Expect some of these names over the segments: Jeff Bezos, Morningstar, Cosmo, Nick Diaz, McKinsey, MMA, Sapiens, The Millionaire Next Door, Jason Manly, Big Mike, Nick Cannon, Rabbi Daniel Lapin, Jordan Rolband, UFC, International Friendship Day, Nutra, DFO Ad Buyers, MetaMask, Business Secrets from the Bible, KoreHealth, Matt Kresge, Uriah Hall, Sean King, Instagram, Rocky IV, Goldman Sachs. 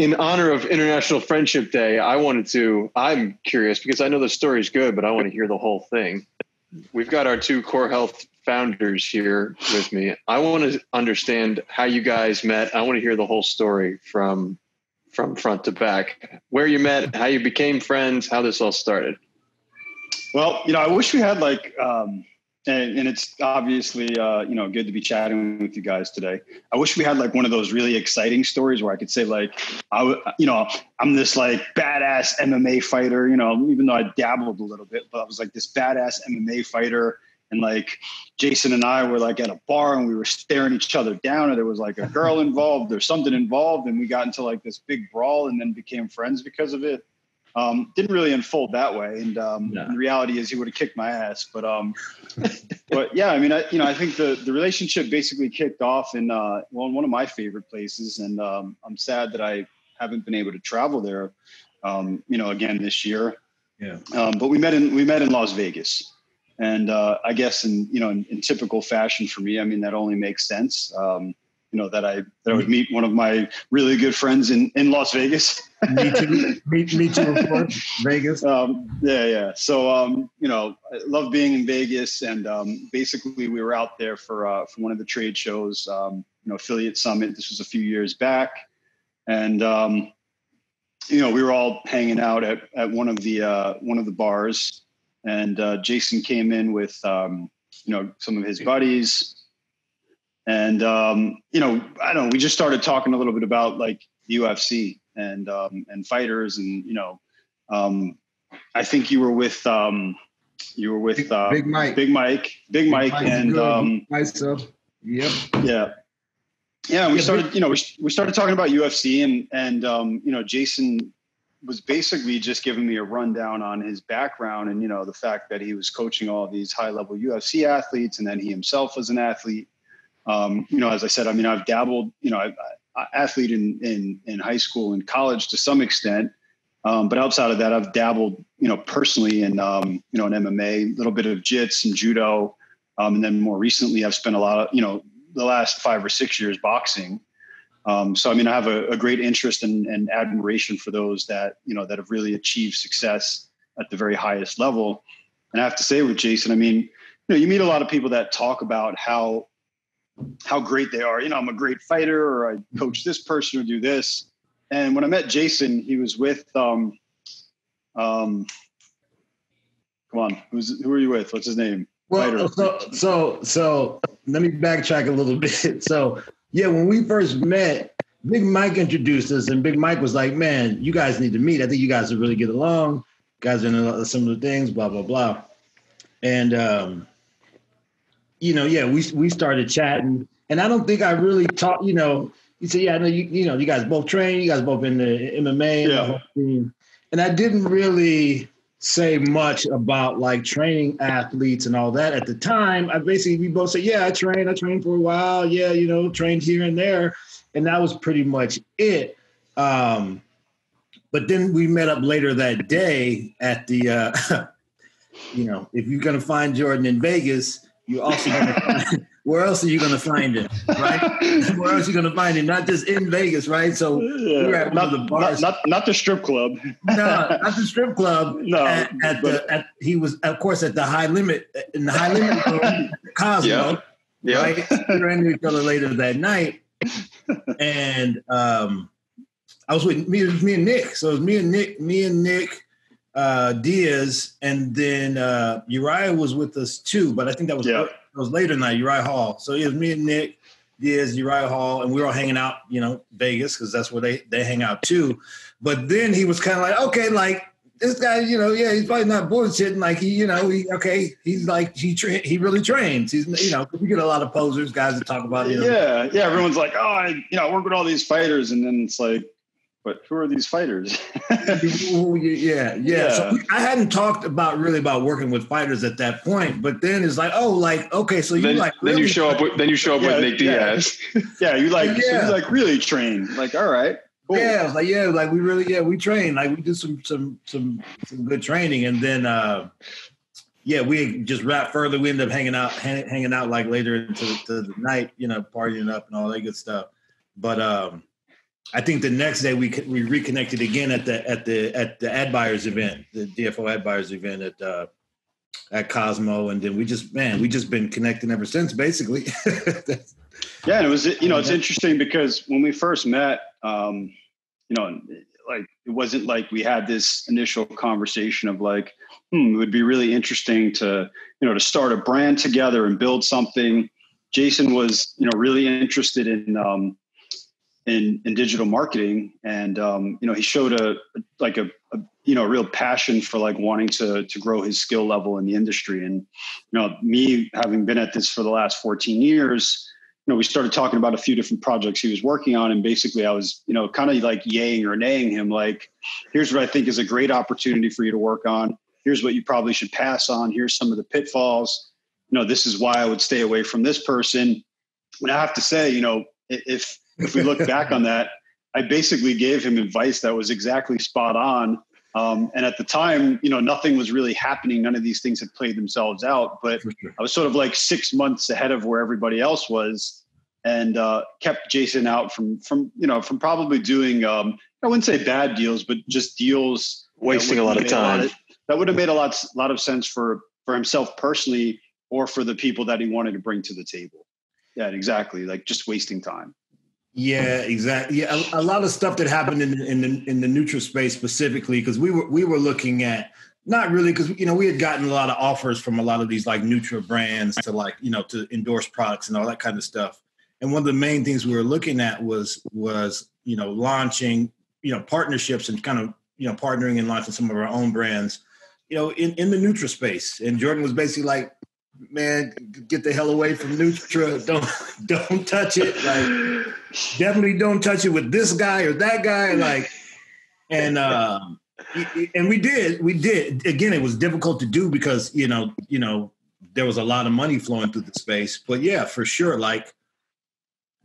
in honor of International Friendship Day, I'm curious because I know the story is good, but I want to hear the whole thing. We've got our two KoreHealth founders here with me. I want to understand how you guys met. I want to hear the whole story from front to back, where you met, how you became friends, how this all started. Well, I wish we had and it's obviously, good to be chatting with you guys today. I wish we had one of those really exciting stories where I could say I'm this badass MMA fighter, even though I dabbled a little bit, but I was this badass MMA fighter. And Jason and I were at a bar and we were staring each other down, or there was a girl involved or something involved. And we got into this big brawl and then became friends because of it. Didn't really unfold that way. And The reality is he would have kicked my ass, but, but yeah, I think the relationship basically kicked off in one of my favorite places. And, I'm sad that I haven't been able to travel there, again this year. Yeah. But we met in Las Vegas. And I guess in typical fashion for me, that only makes sense, that I would meet one of my really good friends in Las Vegas. Me too. Me too, of course. Vegas. Yeah. So, I love being in Vegas. And basically we were out there for one of the trade shows, Affiliate Summit. This was a few years back. And, we were all hanging out at one of the bars. And Jason came in with, some of his buddies. And, I don't know, we just started talking a little bit about UFC and fighters. And, I think you were with Big Mike. And myself. Yep. Yeah. Yeah. We started, we started talking about UFC and Jason was basically just giving me a rundown on his background and, the fact that he was coaching all these high level UFC athletes. And then he himself was an athlete. As I said, I've dabbled, I athlete in high school and college to some extent. But outside of that, I've dabbled, personally in, in MMA, a little bit of jits and judo. And then more recently, I've spent a lot of, the last 5 or 6 years boxing. I have a great interest and admiration for those that, that have really achieved success at the very highest level. And I have to say with Jason, you meet a lot of people that talk about how great they are. I'm a great fighter, or I coach this person or do this. And when I met Jason, he was with, come on, who are you with? What's his name? Well, so let me backtrack a little bit. So, yeah, when we first met, Big Mike introduced us, and Big Mike was like, man, you guys need to meet. I think you guys would really get along. You guys are in a lot of similar things, blah, blah, blah. And, we started chatting. And I don't think I really talked, he said, yeah, I know, you guys both train. You guys both in the MMA and the whole team. And I didn't really say much about training athletes and all that at the time. We both said, yeah, I trained for a while. Yeah. Trained here and there. And that was pretty much it. But then we met up later that day at the, if you're going to find Jordan in Vegas, you also where else are you going to find him? Right. Where else are you going to find him? Not just in Vegas. Right. So we're at one of the bars. Not the strip club. No, not the strip club. No. He was, of course, at the High Limit, in the High Limit room, Cosmo. Yeah. Right. We ran into each other later that night. And I was with me and Nick. So it was me and Nick. Diaz, and then Uriah was with us too, but I think that was later night, Uriah Hall. So it was me and Nick, Diaz, Uriah Hall, and we were all hanging out, Vegas, because that's where they hang out too. But then he was kind of this guy, he's probably not bullshitting. He really trains. He's, we get a lot of posers, guys that talk about him. Yeah, everyone's like, oh, I work with all these fighters, and then it's like, but who are these fighters? Yeah. So I hadn't talked about working with fighters at that point, but then it's okay, so you show up. Then you show up with Nick Diaz. Yeah, you really train. All right, cool. Yeah, we really we train. We do some good training, and then we just wrap further. We end up hanging out later into the night, partying up and all that good stuff, but. I think the next day we reconnected again at the Ad Buyers event, the DFO Ad Buyers event at Cosmo, and then we just been connecting ever since, basically. Yeah, and it was, you know, it's interesting because when we first met, you know, like it wasn't like we had this initial conversation of like, it would be really interesting to, you know, to start a brand together and build something. Jason was, you know, really interested in digital marketing, and you know, he showed a you know, real passion for like wanting to grow his skill level in the industry. And you know, me having been at this for the last 14 years. You know, we started talking about a few different projects he was working on, and basically I was, you know, kind of like yaying or naying him, like, here's what I think is a great opportunity for you to work on. Here's what you probably should pass on. Here's some of the pitfalls. You know, this is why I would stay away from this person. And I have to say, you know, if we look back on that, I basically gave him advice that was exactly spot on. And at the time, you know, nothing was really happening. None of these things had played themselves out, but I was sort of like 6 months ahead of where everybody else was, and kept Jason out from probably doing, I wouldn't say bad deals, but just deals. Wasting a lot of time. That would have made a lot of sense for himself personally, or for the people that he wanted to bring to the table. Yeah, exactly. Like just wasting time. Yeah, exactly. Yeah, a lot of stuff that happened in the Nutra space specifically, because we were looking at, not really, because you know, we had gotten a lot of offers from a lot of these like Nutra brands to like, you know, to endorse products and all that kind of stuff. And one of the main things we were looking at was you know, launching, you know, partnerships and kind of, you know, partnering and launching some of our own brands, you know, in the Nutra space. And Jordan was basically like, man, get the hell away from Nutra. Don't touch it. Like, definitely don't touch it with this guy or that guy. Like, and we did. Again, it was difficult to do because, you know, there was a lot of money flowing through the space, but yeah, for sure. Like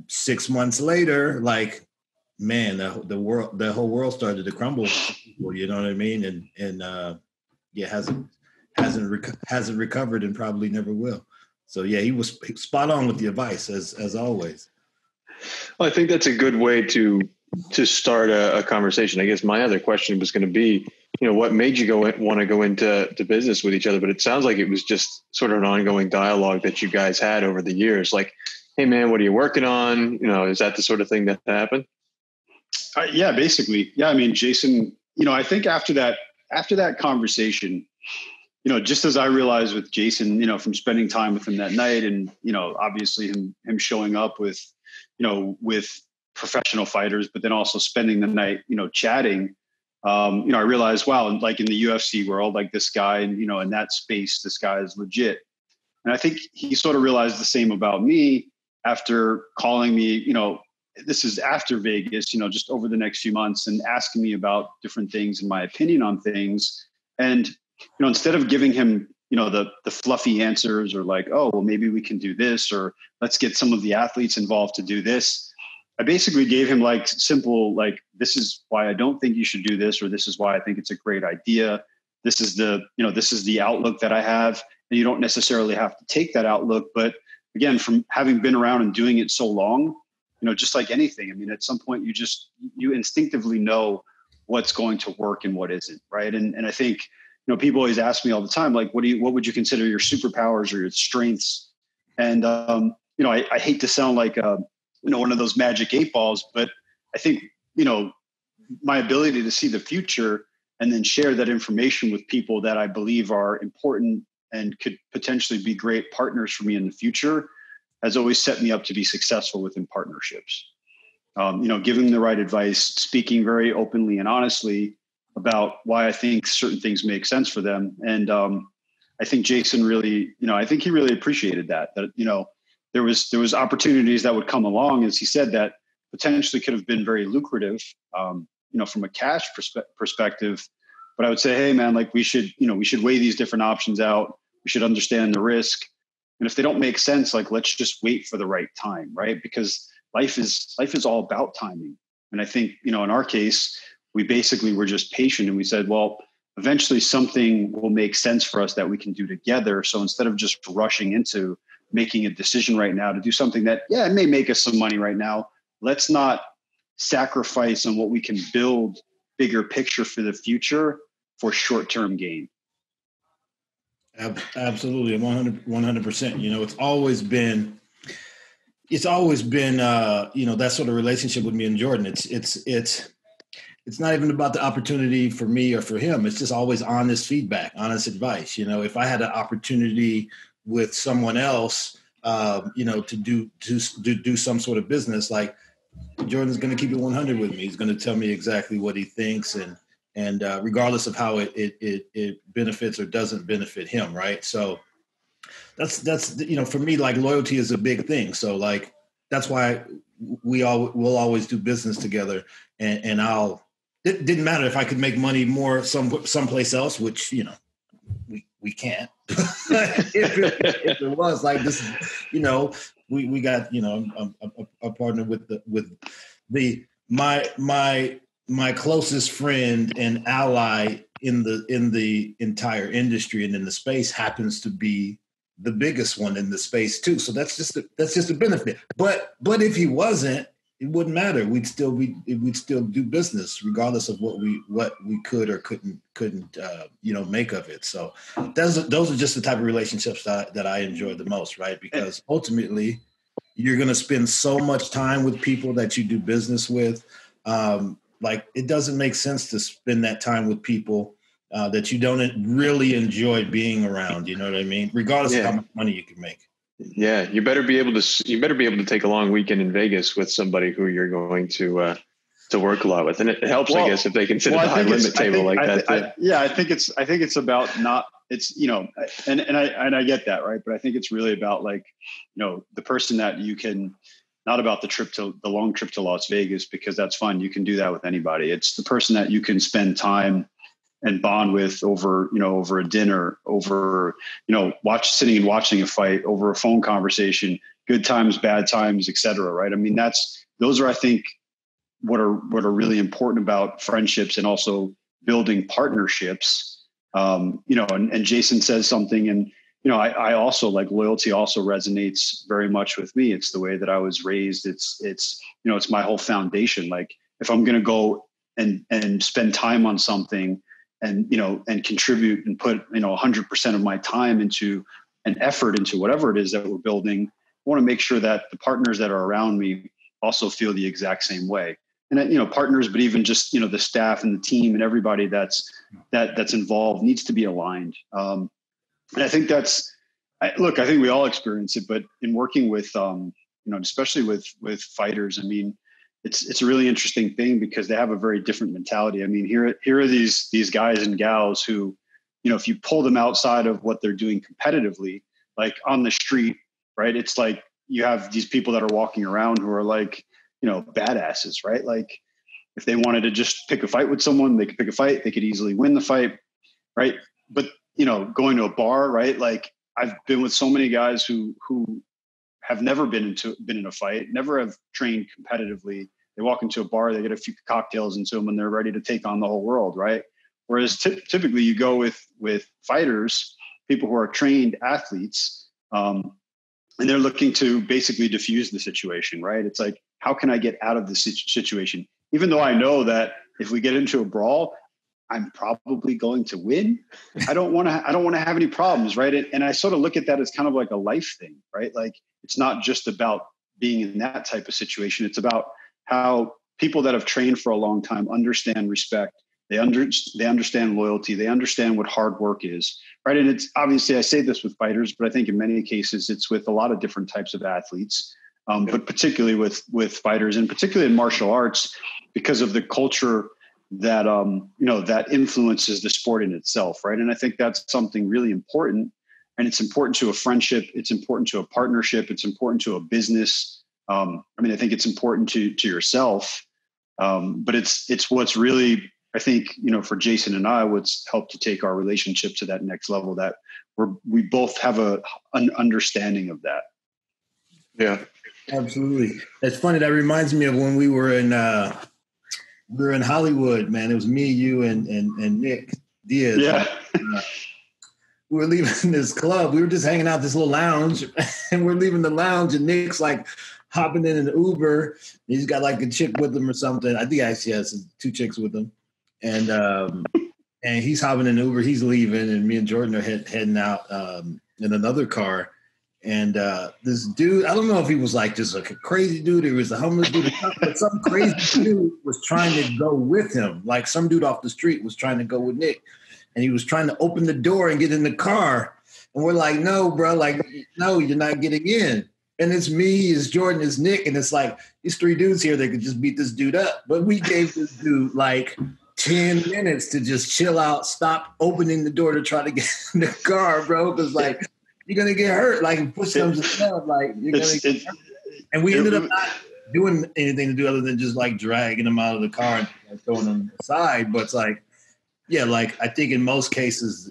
6 months later, like, man, the whole world started to crumble. You know what I mean? And yeah, hasn't recovered and probably never will. So yeah, he was spot on with the advice as always. Well, I think that's a good way to start a conversation. I guess my other question was going to be, you know, what made you want to go into business with each other? But it sounds like it was just sort of an ongoing dialogue that you guys had over the years. Like, hey man, what are you working on? You know, is that the sort of thing that happened? Yeah, basically. Yeah. I mean, Jason, you know, I think after that conversation, you know, just as I realized with Jason, you know, from spending time with him that night and, you know, obviously him showing up with, you know, with professional fighters, but then also spending the night, you know, chatting, you know, I realized, wow, like in the UFC world, like this guy, you know, in that space, this guy is legit. And I think he sort of realized the same about me after calling me, you know, this is after Vegas, you know, just over the next few months, and asking me about different things and my opinion on things. And you know, instead of giving him, you know, the fluffy answers or like, oh, well, maybe we can do this, or let's get some of the athletes involved to do this, I basically gave him like simple, like, this is why I don't think you should do this, or this is why I think it's a great idea. This is the, you know, this is the outlook that I have. And you don't necessarily have to take that outlook. But again, from having been around and doing it so long, you know, just like anything, I mean, at some point you instinctively know what's going to work and what isn't, right? And I think, you know, people always ask me all the time, like, what would you consider your superpowers or your strengths? And, you know, I hate to sound like, you know, one of those magic 8 balls, but I think, you know, my ability to see the future and then share that information with people that I believe are important and could potentially be great partners for me in the future has always set me up to be successful within partnerships. You know, giving the right advice, speaking very openly and honestly about why I think certain things make sense for them. And I think Jason really, you know, I think he really appreciated that, you know, there was opportunities that would come along, as he said, that potentially could have been very lucrative, you know, from a cash perspective, but I would say, hey man, like we should weigh these different options out. We should understand the risk. And if they don't make sense, like, let's just wait for the right time, right? Because life is all about timing. And I think, you know, in our case, we basically were just patient, and we said, well, eventually something will make sense for us that we can do together. So instead of just rushing into making a decision right now to do something that, yeah, it may make us some money right now, let's not sacrifice on what we can build bigger picture for the future for short-term gain. Absolutely. 100%. You know, it's always been, you know, that sort of relationship with me and Jordan. It's not even about the opportunity for me or for him. It's just always honest feedback, honest advice. You know, if I had an opportunity with someone else, you know, to do some sort of business, like Jordan's going to keep it 100 with me. He's going to tell me exactly what he thinks and regardless of how it benefits or doesn't benefit him. Right. So that's, you know, for me, like loyalty is a big thing. So like, that's why we'll always do business together and it didn't matter if I could make money more someplace else, which, you know, we can't, if it was like this, you know, we got, you know, a partner with my closest friend and ally in the entire industry and in the space happens to be the biggest one in the space too. So that's just a benefit. But if he wasn't, it wouldn't matter. We'd still do business regardless of what we could or couldn't you know, make of it. So those are just the type of relationships that I enjoy the most, right? Because ultimately you're going to spend so much time with people that you do business with. Like it doesn't make sense to spend that time with people that you don't really enjoy being around. You know what I mean? Regardless of how much money you can make. Yeah. You better be able to take a long weekend in Vegas with somebody who you're going to work a lot with. And it helps, I guess, if they can sit at the high limit table like that. I think it's about I get that. Right. But I think it's really about like, you know, the person that you can, not about the long trip to Las Vegas, because that's fun. You can do that with anybody. It's the person that you can spend time and bond with over a dinner, over, you know, watching a fight, over a phone conversation, good times, bad times, et cetera. Right. I mean, those are, I think, what are really important about friendships and also building partnerships. You know, and Jason says something, and, you know, I also like loyalty also resonates very much with me. It's the way that I was raised. It's, you know, it's my whole foundation. Like if I'm going to go and spend time on something, and, you know, and contribute and put, you know, 100% of my time into an effort into whatever it is that we're building, I want to make sure that the partners that are around me also feel the exact same way. And, you know, partners, but even just, you know, the staff and the team and everybody that's involved needs to be aligned. And I think I think we all experience it, but in working with, you know, especially with fighters, I mean, it's a really interesting thing because they have a very different mentality. I mean, here are these guys and gals who, you know, if you pull them outside of what they're doing competitively, like on the street, right? It's like you have these people that are walking around who are like, you know, badasses, right? Like if they wanted to just pick a fight with someone, they could pick a fight, they could easily win the fight, right? But, you know, going to a bar, right? Like I've been with so many guys who have never been in a fight, never have trained competitively. They walk into a bar, they get a few cocktails into them, and they're ready to take on the whole world, right? Whereas typically you go with fighters, people who are trained athletes, and they're looking to basically diffuse the situation, right? It's like, how can I get out of this situation? Even though I know that if we get into a brawl, I'm probably going to win. I don't want to have any problems, right? And I sort of look at that as kind of like a life thing, right? Like it's not just about being in that type of situation. It's about how people that have trained for a long time understand respect. They understand loyalty. They understand what hard work is, right? And it's obviously, I say this with fighters, but I think in many cases it's with a lot of different types of athletes, but particularly with fighters, and particularly in martial arts, because of the culture that, you know, that influences the sport in itself, right? And I think that's something really important, and it's important to a friendship. It's important to a partnership. It's important to a business. I mean, I think it's important to yourself, but it's what's really, I think, you know, for Jason and I, what's helped to take our relationship to that next level, that we both have an understanding of that. Yeah, absolutely. That's funny. That reminds me of when we were in Hollywood, man. It was me, you, and Nick Diaz. Yeah. We were leaving this club. We were just hanging out this little lounge, and we're leaving the lounge, and Nick's like, hopping in an Uber. He's got like a chick with him or something. I think actually has two chicks with him. And he's hopping in an Uber. He's leaving, and me and Jordan are heading out in another car. And this dude, I don't know if he was like just like a crazy dude, or he was a homeless dude, but some crazy dude was trying to go with him. Like some dude off the street was trying to go with Nick, and he was trying to open the door and get in the car. And we're like, no, bro, like, no, you're not getting in. And it's me, it's Jordan, it's Nick. And it's like, these three dudes here, they could just beat this dude up. But we gave this dude like 10 minutes to just chill out, stop opening the door to try to get in the car, bro. Because like, you're going to get hurt. Like, push comes to shove. Like, you're going to get hurt. And we ended up not doing anything to do other than just, like, dragging them out of the car and like, throwing them aside. But it's like, yeah, like, I think in most cases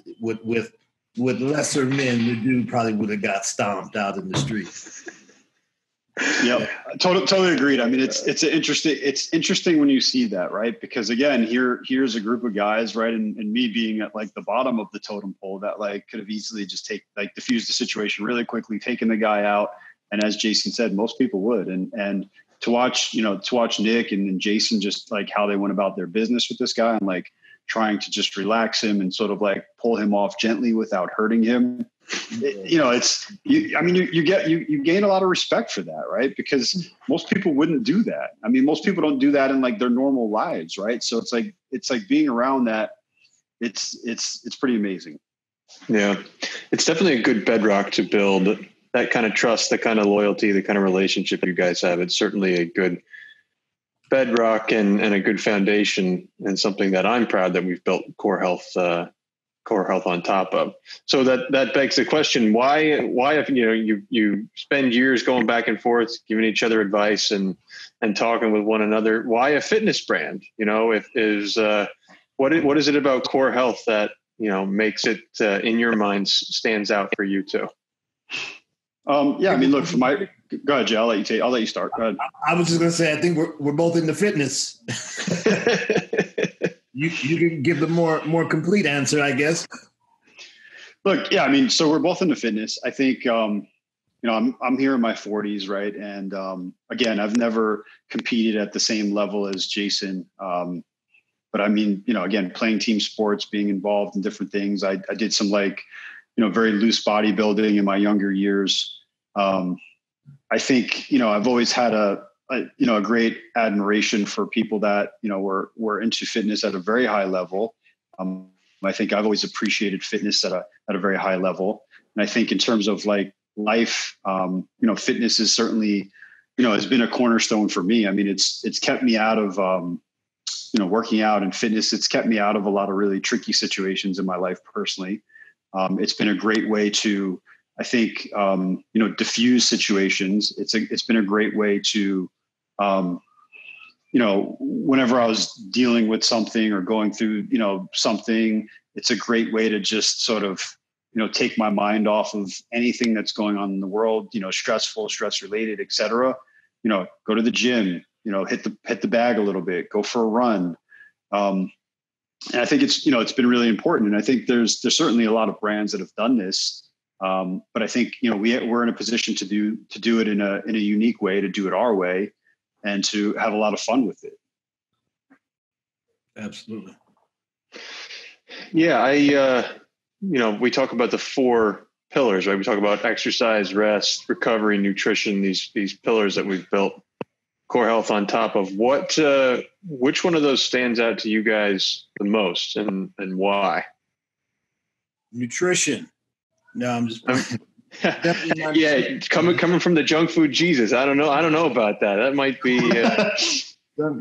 with lesser men, the dude probably would have got stomped out in the street. Yep. Totally agreed. I mean, it's interesting when you see that, right? Because again, here's a group of guys, right? And me being at like the bottom of the totem pole that like could have easily just diffused the situation really quickly, taken the guy out. And as Jason said, most people would. And to watch Nick and Jason, just like how they went about their business with this guy and like trying to just relax him and sort of like pull him off gently without hurting him. You gain a lot of respect for that, right? Because most people wouldn't do that. I mean, most people don't do that in like their normal lives, right? So it's like being around that. It's pretty amazing. Yeah, it's definitely a good bedrock to build that kind of trust, that kind of loyalty, the kind of relationship you guys have. It's certainly a good bedrock and a good foundation, and something that I'm proud that we've built KoreHealth. KoreHealth on top of. So that begs the question, why if you spend years going back and forth, giving each other advice and talking with one another, why a fitness brand? What is it about KoreHealth that, makes it in your mind stands out for you too? Yeah, I mean, look, go ahead, Jay, I'll let you start. Go ahead. I was just going to say, I think we're both into fitness. You can give the more complete answer, I guess. Look, yeah, I mean, so we're both into fitness. I think, I'm here in my 40s, right? And again, I've never competed at the same level as Jason. But I mean, again, playing team sports, being involved in different things. I did some very loose bodybuilding in my younger years. I think, I've always had a great admiration for people that, were into fitness at a very high level. I think I've always appreciated fitness at a very high level. And I think in terms of like life, fitness is certainly, has been a cornerstone for me. I mean, it's kept me out of, working out and fitness. It's kept me out of a lot of really tricky situations in my life personally. It's been a great way to, I think, diffuse situations. It's been a great way to, whenever I was dealing with something or going through, something, it's a great way to just sort of, take my mind off of anything that's going on in the world, stressful, stress related, et cetera. Go to the gym, hit the bag a little bit, go for a run. And I think it's, it's been really important. And I think there's certainly a lot of brands that have done this. But I think, we're in a position to do it in a unique way, to do it our way, and to have a lot of fun with it. Absolutely. Yeah. We talk about the four pillars, right? We talk about exercise, rest, recovery, nutrition, these pillars that we've built KoreHealth on top of. What, which one of those stands out to you guys the most and why? Nutrition. No, I'm just coming from the junk food Jesus. I don't know about that. That might be junk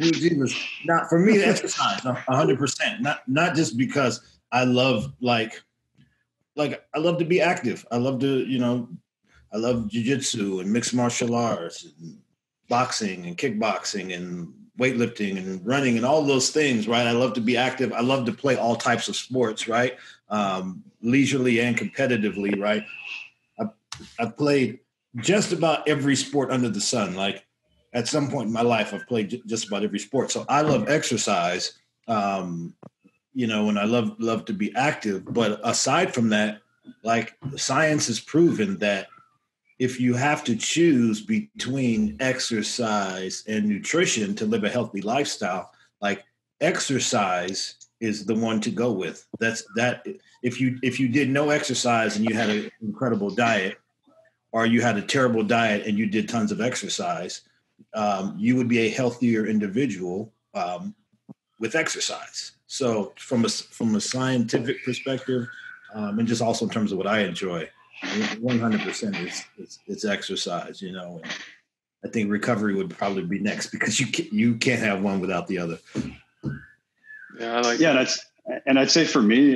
food Jesus. Not for me. Exercise, 100%. Not just because I love I love to be active. I love to I love jiu-jitsu and mixed martial arts, and boxing and kickboxing and weightlifting and running and all those things, right? I love to be active. I love to play all types of sports, right? Leisurely and competitively, right? I played just about every sport under the sun. Like at some point in my life, I've played just about every sport. So I love exercise, and I love to be active. But aside from that, like science has proven that if you have to choose between exercise and nutrition to live a healthy lifestyle, like exercise is the one to go with. If you did no exercise and you had an incredible diet, or you had a terrible diet and you did tons of exercise, you would be a healthier individual with exercise. So from a scientific perspective, and just also in terms of what I enjoy, 100% it's exercise, you know. And I think recovery would probably be next, because you can't have one without the other. Yeah, I'd say for me,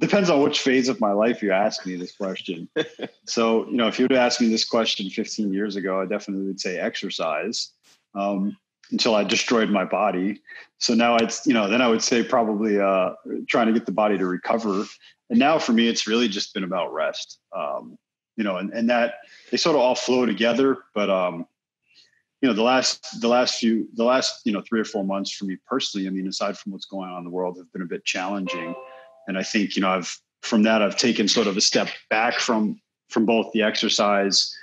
depends on which phase of my life you ask me this question. So, you know, if you would ask me this question 15 years ago, I definitely would say exercise until I destroyed my body. So now it's, you know, then I would say probably trying to get the body to recover. And now for me, it's really just been about rest, you know, and that they sort of all flow together. But, you know, the last, you know, 3 or 4 months for me personally, I mean, aside from what's going on in the world, have been a bit challenging. And I think, you know, I've taken sort of a step back from both the exercise,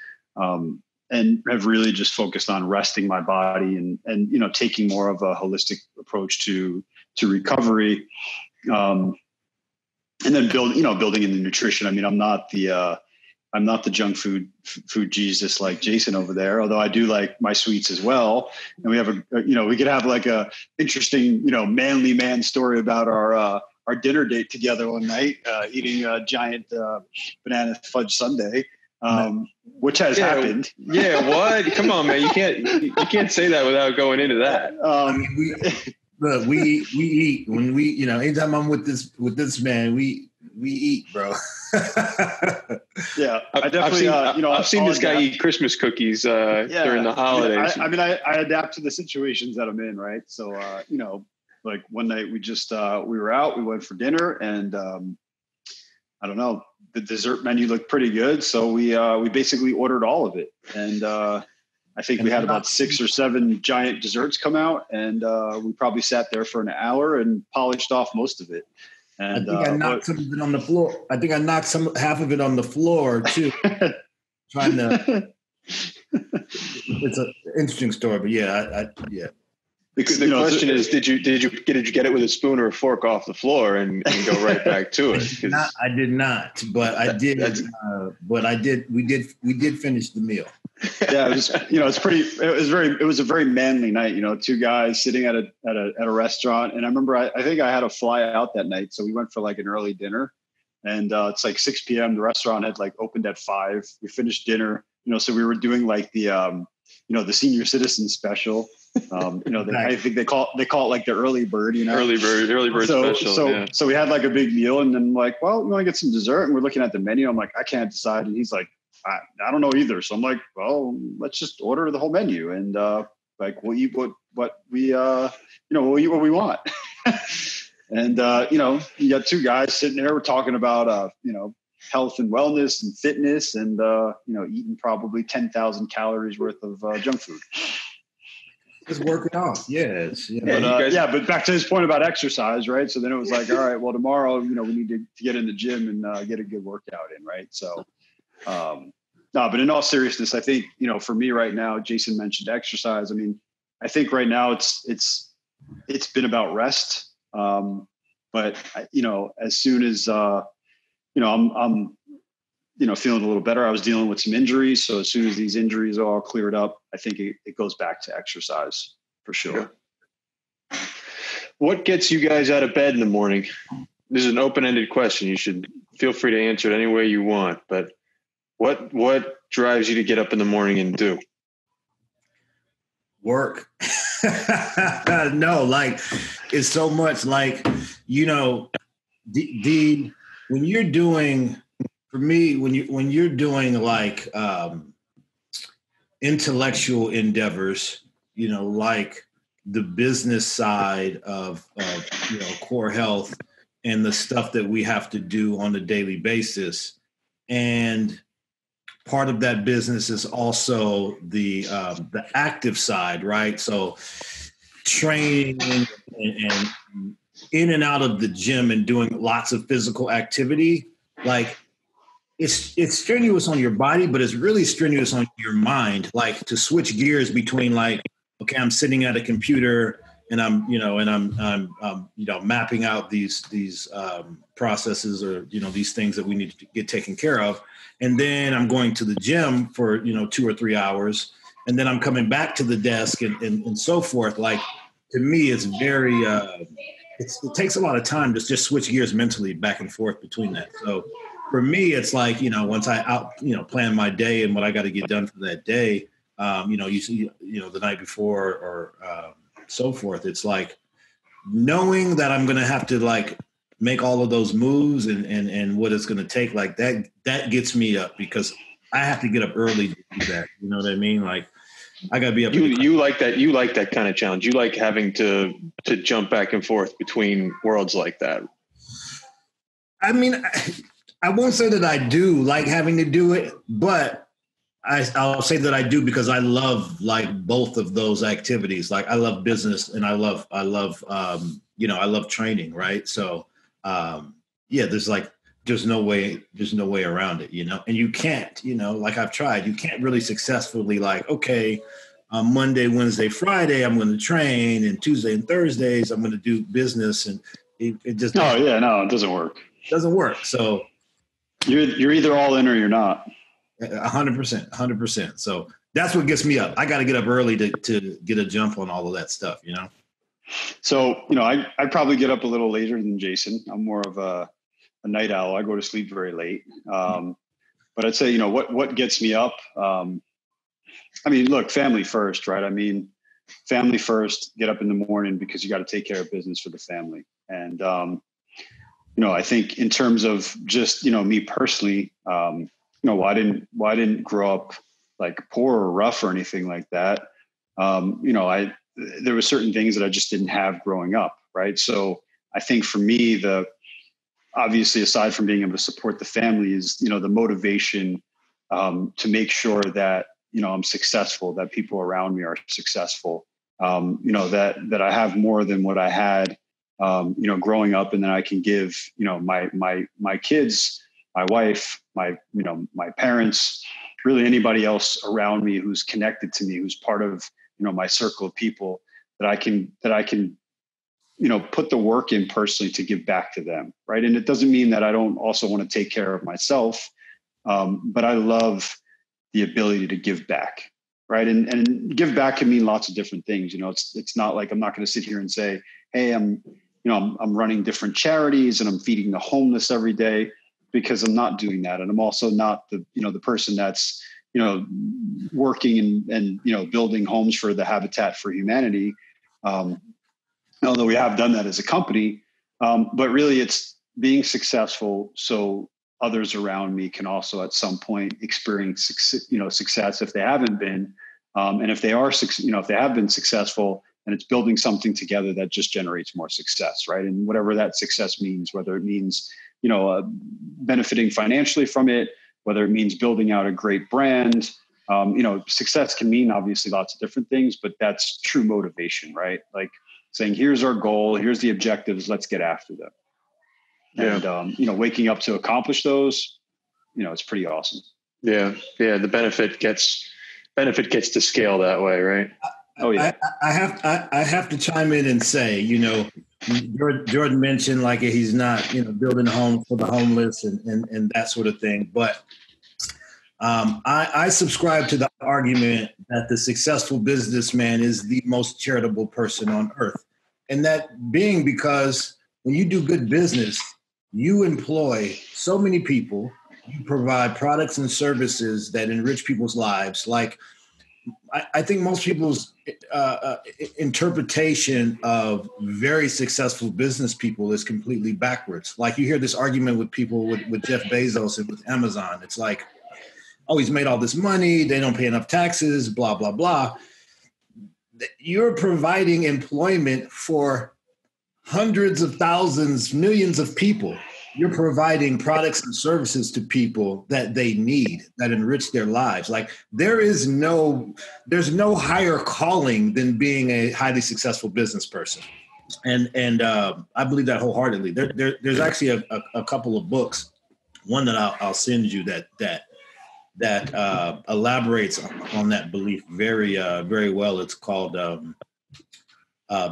and have really just focused on resting my body and, you know, taking more of a holistic approach to recovery. And then building in the nutrition. I mean, I'm not the junk food Jesus like Jason over there, although I do like my sweets as well. And we have we could have like a interesting, you know, manly man story about our dinner date together one night, eating a giant banana fudge sundae, which has happened. Yeah, what? Come on, man, you can't say that without going into that. Look, we eat when we, you know, anytime I'm with this man, we eat, bro. Yeah, I definitely, I've seen this guy eat Christmas cookies during the holidays. Yeah, I adapt to the situations that I'm in, right? So, you know, like one night we just, we were out, we went for dinner, and I don't know, the dessert menu looked pretty good. So we basically ordered all of it. And I think we had about 6 or 7 giant desserts come out, and we probably sat there for an hour and polished off most of it. And I think I knocked some of it on the floor. I think I knocked half of it on the floor too. It's an interesting story, but yeah. Because the question is, did you get it with a spoon or a fork off the floor and go right back to it? I did not, but I did. We did finish the meal. Yeah, it was a very manly night. You know, 2 guys sitting at a restaurant, and I remember I think I had a fly out that night, so we went for like an early dinner, and it's like 6 p.m. The restaurant had like opened at 5. We finished dinner, you know, so we were doing like the the senior citizen special. I think they call it like the early bird, you know, early bird special. So we had like a big meal, and then like, well, we want to get some dessert, and we're looking at the menu. I'm like, I can't decide, and he's like, I don't know either. So I'm like, well, let's just order the whole menu, and we'll eat what we want. And you got 2 guys sitting there. We're talking about health and wellness and fitness, and eating probably 10,000 calories worth of junk food. Just working off, yes. You know. But back to his point about exercise, right? So then it was like, all right, well, tomorrow, you know, we need to get in the gym and get a good workout in, right? So, but in all seriousness, I think, you know, for me right now, Jason mentioned exercise. I mean, I think right now it's been about rest. But you know, as soon as I'm feeling a little better. I was dealing with some injuries. So as soon as these injuries are all cleared up, I think it goes back to exercise for sure. Yeah. What gets you guys out of bed in the morning? This is an open-ended question. You should feel free to answer it any way you want, but what drives you to get up in the morning and do? Work. No, like it's so much like, you know, when you're doing, for me, when you're doing like intellectual endeavors, you know, like the business side of KoreHealth and the stuff that we have to do on a daily basis, and part of that business is also the active side, right? So training and in and out of the gym and doing lots of physical activity, like. it's strenuous on your body, but it's really strenuous on your mind. Like to switch gears between like, okay, I'm sitting at a computer and I'm mapping out these processes or, you know, these things that we need to get taken care of. And then I'm going to the gym for, 2 or 3 hours. And then I'm coming back to the desk and so forth. Like to me, it's very, it takes a lot of time to just switch gears mentally back and forth between that. So for me, it's like, once I plan my day and what I got to get done for that day, the night before or so forth, it's like knowing that I'm going to have to like make all of those moves and what it's going to take, like that gets me up because I have to get up early to do that. You know what I mean? Like I got to be up. You like that kind of challenge. You like having to jump back and forth between worlds like that. I mean, I won't say that I do like having to do it, but I'll say that I do because I love like both of those activities. Like I love business and I love training. Right. So there's no way around it, and you can't, like I've tried, you can't really successfully like, okay, on Monday, Wednesday, Friday, I'm going to train, and Tuesday and Thursdays, I'm going to do business. And it just, it doesn't work. So you're either all in or you're not. 100%. So that's what gets me up. I got to get up early to get a jump on all of that stuff, So, I probably get up a little later than Jason. I'm more of a night owl. I go to sleep very late. But I'd say, what gets me up? Look, family first, right? Family first, get up in the morning because you got to take care of business for the family. And, I think in terms of just, me personally, I didn't grow up like poor or rough or anything like that. There were certain things that I just didn't have growing up. Right. So I think for me, obviously aside from being able to support the family is, the motivation, to make sure that, I'm successful, that people around me are successful, that I have more than what I had, growing up, and then I can give, my kids, my wife, my parents, really anybody else around me who's connected to me, who's part of, my circle of people that I can, put the work in personally to give back to them. Right. And it doesn't mean that I don't also want to take care of myself. But I love the ability to give back. Right. And give back can mean lots of different things. It's not like, I'm not going to sit here and say, hey, I'm running different charities and I'm feeding the homeless every day, because I'm not doing that. And I'm also not the person that's, working and building homes for the Habitat for Humanity. Although we have done that as a company, but really it's being successful so others around me can also at some point experience, success if they haven't been. And if they are, if they have been successful, and it's building something together that just generates more success, right? And whatever that success means, whether it means, benefiting financially from it, whether it means building out a great brand, success can mean obviously lots of different things, but that's true motivation, right? Like saying, here's our goal, here's the objectives, let's get after them. Yeah. And, waking up to accomplish those, it's pretty awesome. Yeah. Yeah. The benefit gets to scale that way, right? Oh yeah. I have to chime in and say, Jordan mentioned like he's not, building homes for the homeless and that sort of thing. But I subscribe to the argument that the successful businessman is the most charitable person on earth. And that being because when you do good business, you employ so many people, you provide products and services that enrich people's lives. Like I think most people's interpretation of very successful business people is completely backwards. Like you hear this argument with people with Jeff Bezos and with Amazon. It's like, oh, he's made all this money, they don't pay enough taxes, blah, blah, blah. You're providing employment for hundreds of thousands, millions of people. You're providing products and services to people that they need, that enrich their lives. Like there's no higher calling than being a highly successful business person. And I believe that wholeheartedly. There's actually a couple of books one that I'll send you that elaborates on that belief very, very well. It's called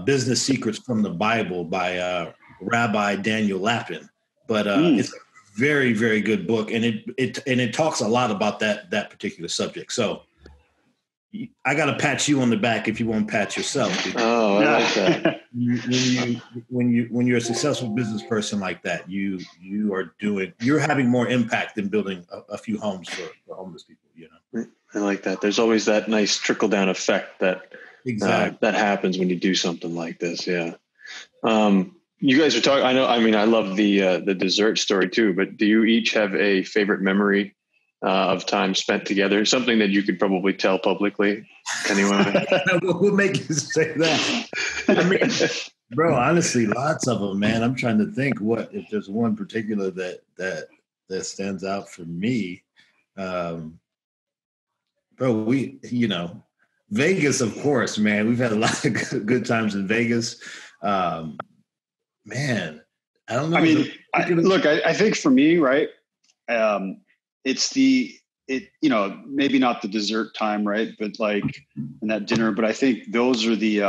Business Secrets from the Bible by Rabbi Daniel Lapin. But it's a very, very good book, and it talks a lot about that particular subject. So I got to pat you on the back if you won't pat yourself. Oh, I like that. When you're a successful business person like that, you're having more impact than building a few homes for homeless people. You know, I like that. There's always that nice trickle down effect that exactly that happens when you do something like this. Yeah. You guys are talking. I know. I mean, I love the dessert story too. But do you each have a favorite memory of time spent together? Something that you could probably tell publicly. Anyone? We'll make you say that. I mean, bro, honestly, lots of them, man. I'm trying to think what, if there's one particular that stands out for me. Bro, Vegas, of course, man. We've had a lot of good times in Vegas. Man, I don't know. I mean, I think for me, right. It's maybe not the dessert time, right? But like in that dinner, but I think those are the,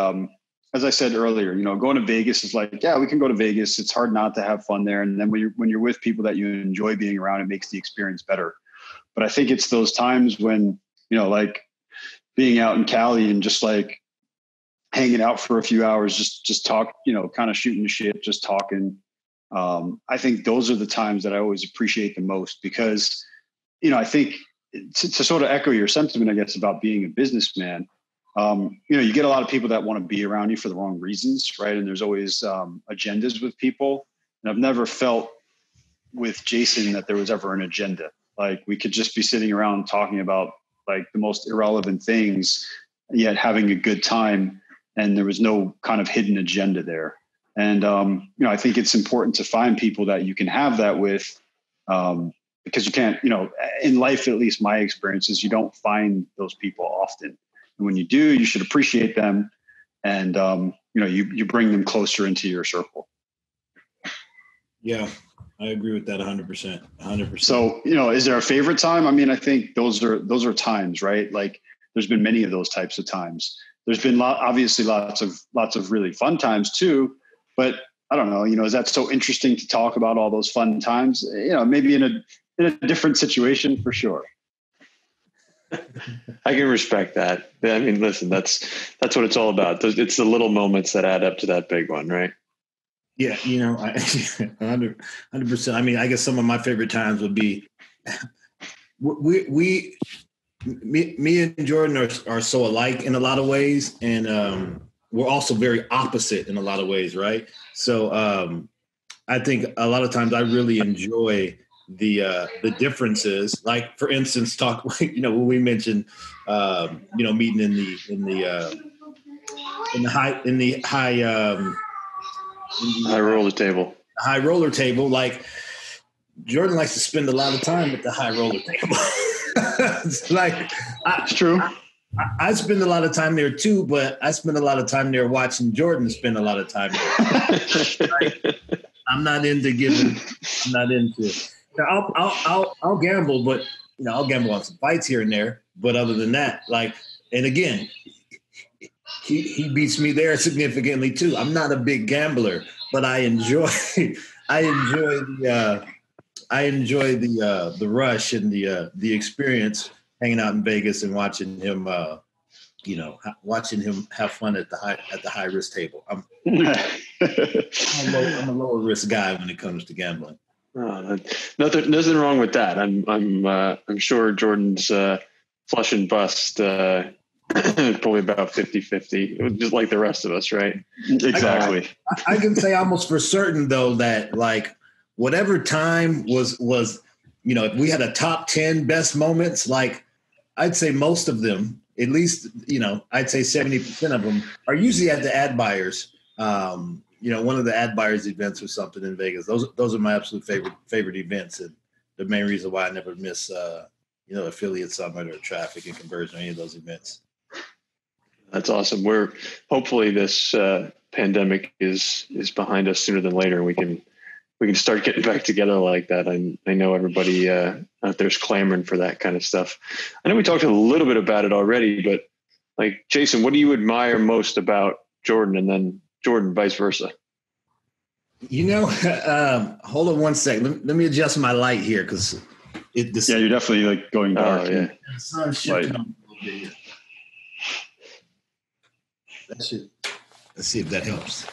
as I said earlier, going to Vegas is like, yeah, we can go to Vegas. It's hard not to have fun there. And then when you're with people that you enjoy being around, it makes the experience better. But I think it's those times when, like being out in Cali and just like hanging out for a few hours, just talk, kind of shooting the shit, just talking. I think those are the times that I always appreciate the most because, I think to sort of echo your sentiment, I guess, about being a businessman, you get a lot of people that want to be around you for the wrong reasons, right? And there's always agendas with people. And I've never felt with Jason that there was ever an agenda. Like we could just be sitting around talking about like the most irrelevant things, yet having a good time. And there was no kind of hidden agenda there. And, I think it's important to find people that you can have that with, because you can't, in life, at least my experience is you don't find those people often. And when you do, you should appreciate them. And, you bring them closer into your circle. Yeah, I agree with that 100%. So, is there a favorite time? I mean, I think those are times, right? Like there's been many of those types of times. There's been obviously lots of really fun times too. But I don't know, is that so interesting to talk about all those fun times? Maybe in a different situation for sure. I can respect that. I mean, listen, that's what it's all about. It's the little moments that add up to that big one, right? Yeah, 100%. I mean, I guess some of my favorite times would be me and Jordan are so alike in a lot of ways. And, we're also very opposite in a lot of ways, right? So I think a lot of times I really enjoy the differences. Like for instance, when we mentioned meeting in the high roller table. Like Jordan likes to spend a lot of time at the high roller table. It's like it's true. I spend a lot of time there too, but I spend a lot of time there watching Jordan spend a lot of time there. Right? I'm not into it. I'll gamble, but I'll gamble on some fights here and there. But other than that, and again, he beats me there significantly too. I'm not a big gambler, but I enjoy the rush and the experience. Hanging out in Vegas and watching him, have fun at the high risk table. I'm a lower risk guy when it comes to gambling. Oh, nothing wrong with that. I'm sure Jordan's flush and bust probably about 50-50, just like the rest of us, right? Exactly. I can say almost for certain though that whatever time was. If we had a top 10 best moments, I'd say most of them, at least, I'd say 70% of them are usually at the Ad Buyers, one of the Ad Buyers events or something in Vegas. Those are my absolute favorite events. And the main reason why I never miss, Affiliate Summit or Traffic and Conversion, or any of those events. That's awesome. We're hopefully this pandemic is behind us sooner than later. We can we can start getting back together like that. I know everybody out there's clamoring for that kind of stuff. I know we talked a little bit about it already, but like, Jason, what do you admire most about Jordan, and then Jordan vice versa? You know, hold on one second. Let me adjust my light here, because you're definitely like going dark. Oh, yeah. The sun should come a little bit here. Let's see if that helps.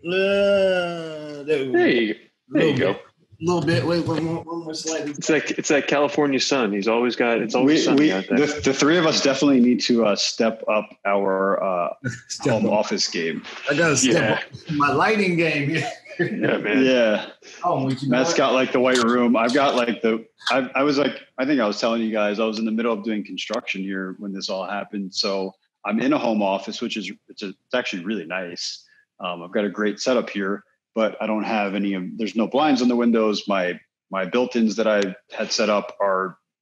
There you go. A little bit. Wait, one more slide. It's that California sun. It's always sunny out there. The three of us definitely need to step up our home office game. I gotta step up my lighting game. Yeah, man. Yeah. Oh, Matt's got like the white room. I've got like the. I was like, I think I was telling you guys, I was in the middle of doing construction here when this all happened. So I'm in a home office, which is it's actually really nice. I've got a great setup here, but I don't have there's no blinds on the windows. My built-ins that I had set up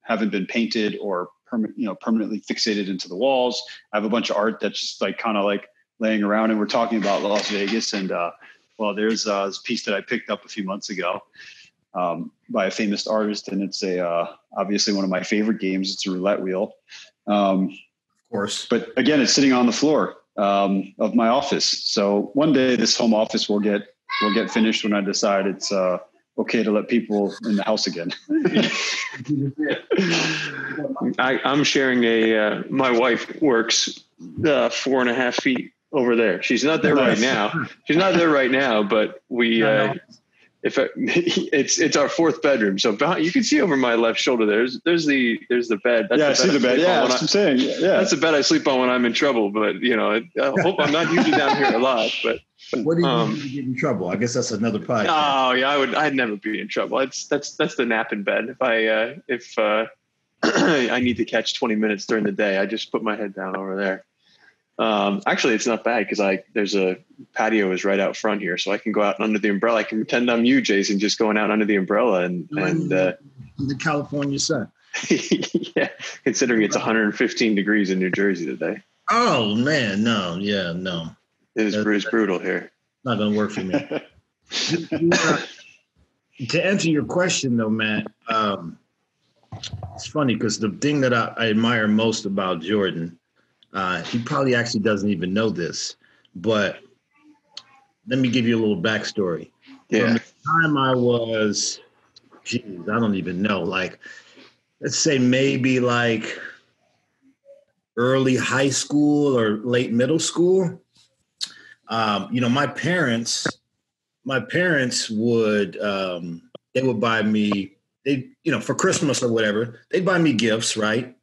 haven't been painted or permanently fixated into the walls. I have a bunch of art that's just like kind of like laying around, and we're talking about Las Vegas. And, well, there's this piece that I picked up a few months ago by a famous artist. And it's obviously one of my favorite games. It's a roulette wheel. Of course. But again, it's sitting on the floor of my office. So one day this home office will get finished when I decide it's okay to let people in the house again. I'm sharing my wife works 4.5 feet over there. She's not there right now, but we, it's our fourth bedroom. So you can see over my left shoulder, there's the bed. I see the bed. Yeah, that's what I'm saying. Yeah. That's the bed I sleep on when I'm in trouble, but I hope I'm not usually down here a lot, but. What do you mean you get in trouble? I guess that's another podcast. Oh yeah. I'd never be in trouble. That's the nap in bed. If I need to catch 20 minutes during the day, I just put my head down over there. Actually it's not bad, because there's a patio is right out front here, so I can go out under the umbrella. I can pretend I'm you, Jason, just going out under the umbrella and the California sun. Yeah. Considering it's 115 degrees in New Jersey today. Oh man. No. Yeah. No. It's brutal here. Not going to work for me. To answer your question though, Matt, it's funny because the thing that I admire most about Jordan, he probably actually doesn't even know this, but let me give you a little backstory. Yeah. From the time I was, I don't even know, like, let's say maybe like early high school or late middle school, my parents would, they would buy me, for Christmas or whatever, they'd buy me gifts, right?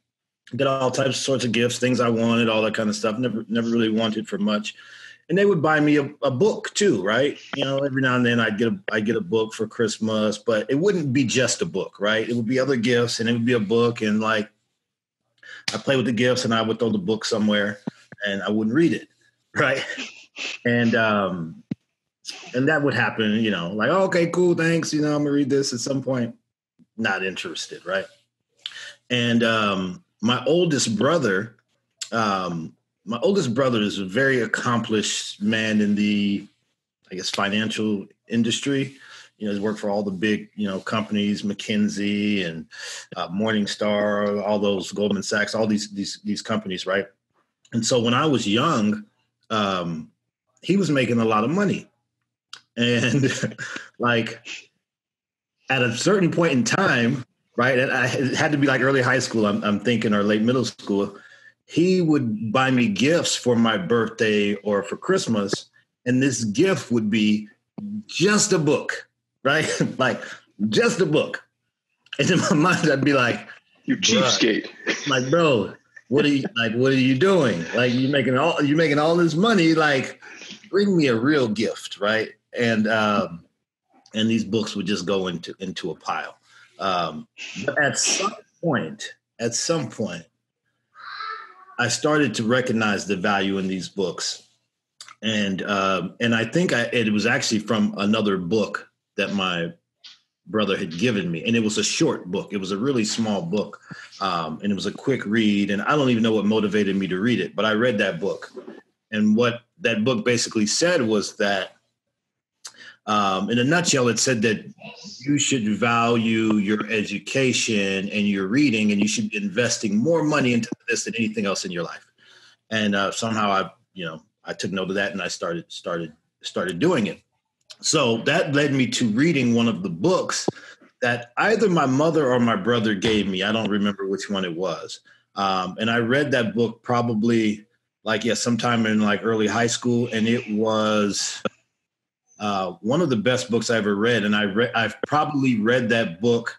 Get all sorts of gifts, things I wanted, all that kind of stuff. Never really wanted for much. And they would buy me a book too, right? Every now and then I'd get a book for Christmas, but it wouldn't be just a book, right? It would be other gifts, and it would be a book. And like, I play with the gifts and I would throw the book somewhere and I wouldn't read it, right? And that would happen, like, oh, okay, cool, thanks. I'm gonna read this at some point. Not interested, right? And, my oldest brother is a very accomplished man in the, financial industry. He's worked for all the big, companies, McKinsey and Morningstar, all those, Goldman Sachs, all these companies, right? And so when I was young, he was making a lot of money, and at a certain point in time. Right. And it had to be like early high school, I'm thinking, or late middle school. He would buy me gifts for my birthday or for Christmas. And this gift would be just a book. Right. Like just a book. And in my mind, I'd be like, you cheapskate. Like, bro, what are you doing? Like you're making all this money. Like, bring me a real gift. Right. And these books would just go into a pile. But at some point, I started to recognize the value in these books. And I think it was actually from another book that my brother had given me. And it was a short book. It was a really small book. And it was a quick read. And I don't even know what motivated me to read it, but I read that book. And what that book basically said was that In a nutshell, it said that you should value your education and your reading, and you should be investing more money into this than anything else in your life. And somehow I took note of that, and I started doing it. So that led me to reading one of the books that either my mother or my brother gave me. I don't remember which one it was. And I read that book probably sometime in early high school. And it was one of the best books I ever read. And I've probably read that book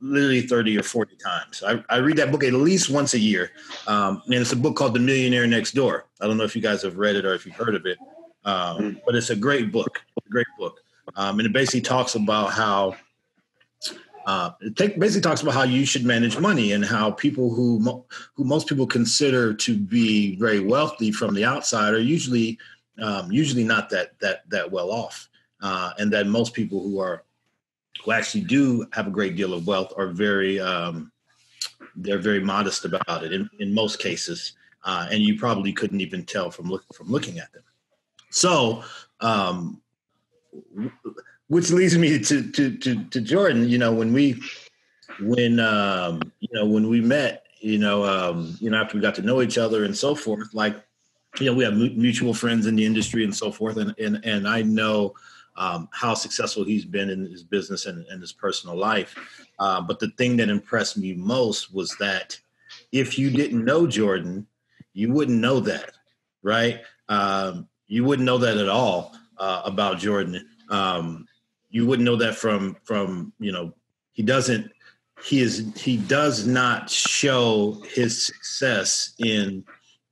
literally 30 or 40 times. I read that book at least once a year. And it's a book called The Millionaire Next Door. I don't know if you guys have read it or if you've heard of it, but it's a great book, And it basically talks about how you should manage money, and how people who most people consider to be very wealthy from the outside are usually not that well off, and that most people who actually do have a great deal of wealth are very modest about it in most cases, and you probably couldn't even tell from looking at them. So, which leads me to Jordan. When we met, after we got to know each other and so forth, we have mutual friends in the industry and so forth. And I know how successful he's been in his business and his personal life. But the thing that impressed me most was that if you didn't know Jordan, you wouldn't know that, right? You wouldn't know that at all about Jordan. You wouldn't know that from he does not show his success in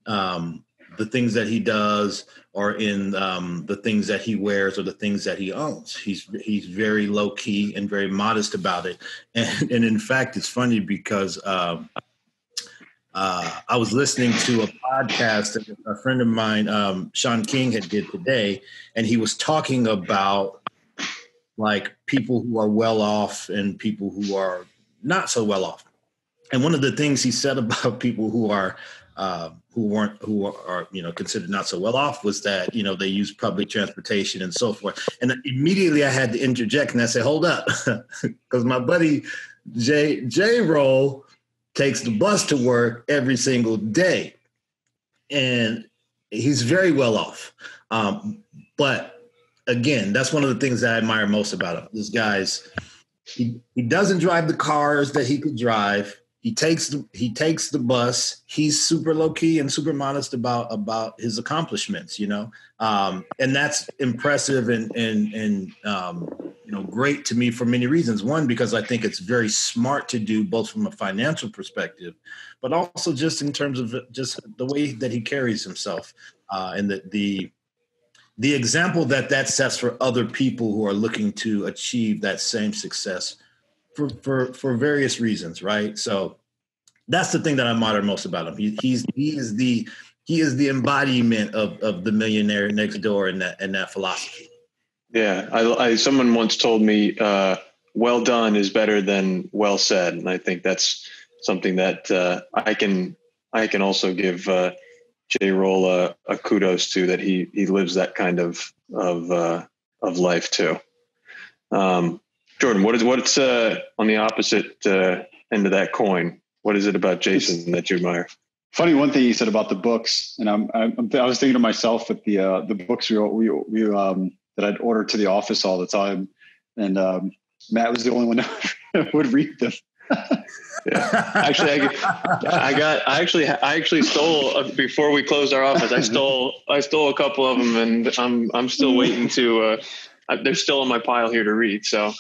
the things that he does, or in the things that he wears, or the things that he owns. He's very low key and very modest about it. And in fact, it's funny because I was listening to a podcast that a friend of mine, Sean King, had did today, and he was talking about people who are well off and people who are not so well off. And one of the things he said about people who are considered not so well off was that, they use public transportation and so forth. And immediately I had to interject and I said, hold up, because my buddy J Roll takes the bus to work every single day, and he's very well off. But again, that's one of the things that I admire most about him. This guy's, he doesn't drive the cars that he could drive. He takes the bus. He's super low key and super modest about his accomplishments, and that's impressive and great to me for many reasons. One, because I think it's very smart to do, both from a financial perspective, but also just in terms of just the way that he carries himself, and the example that sets for other people who are looking to achieve that same success for various reasons, right? So that's the thing that I admire most about him. He is the embodiment of the millionaire next door and that philosophy. Yeah, someone once told me, well done is better than well said. And I think that's something that I can also give J. Roll a kudos to, that he lives that kind of life too. Jordan, what's on the opposite end of that coin? What is it about Jason that you admire? Funny, one thing you said about the books, and I was thinking to myself with the books we that I'd order to the office all the time. And Matt was the only one that would read them. Yeah. I actually stole, before we closed our office, I stole a couple of them, and I'm still waiting to, they're still in my pile here to read. So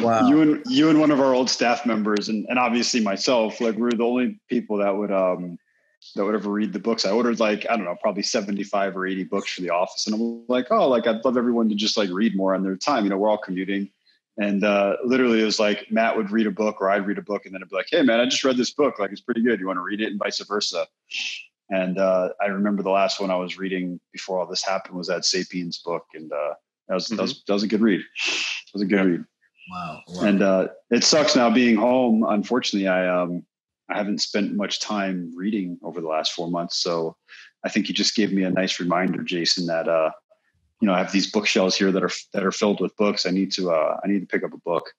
wow. You and one of our old staff members and obviously myself, we're the only people that would ever read the books. I ordered probably 75 or 80 books for the office. And I'm I'd love everyone to just read more on their time. We're all commuting. And literally it was Matt would read a book or I'd read a book, and then I'd be hey man, I just read this book. It's pretty good. You want to read it? And vice versa. And I remember the last one I was reading before all this happened was that Sapiens book. And that was a good read. It was a good read. Wow. And it sucks now being home. Unfortunately, I haven't spent much time reading over the last 4 months. So I think you just gave me a nice reminder, Jason, that you know, I have these bookshelves here that are filled with books. I need to pick up a book.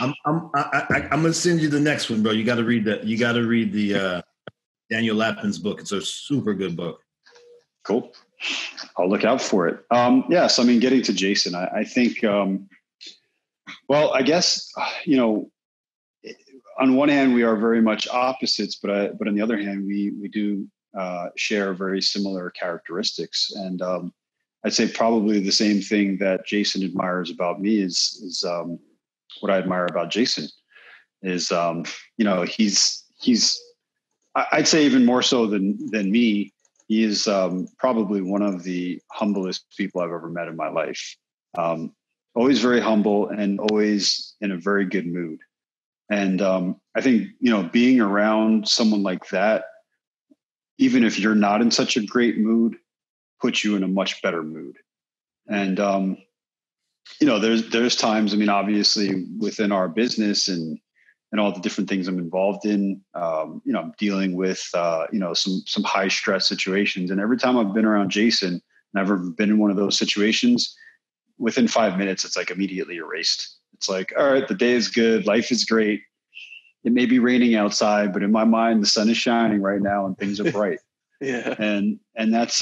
I'm gonna send you the next one, bro. You got to read that. You got to read the Daniel Lapin's book. It's a super good book. Cool. I'll look out for it. So, I mean, getting to Jason, I think, I guess, you know, on one hand, we are very much opposites, but on the other hand, we do share very similar characteristics. And I'd say probably the same thing that Jason admires about me is what I admire about Jason is, you know, he's I'd say even more so than me. He is probably one of the humblest people I've ever met in my life. Always very humble and always in a very good mood. And I think, you know, being around someone like that, even if you're not in such a great mood, puts you in a much better mood. And, you know, there's times, I mean, obviously within our business and all the different things I'm involved in, you know, I'm dealing with, you know, some high stress situations. And every time I've been around Jason and I've ever been in one of those situations, within 5 minutes, it's like immediately erased. It's like, all right, the day is good. Life is great. It may be raining outside, but in my mind, the sun is shining right now and things are bright. Yeah. And that's,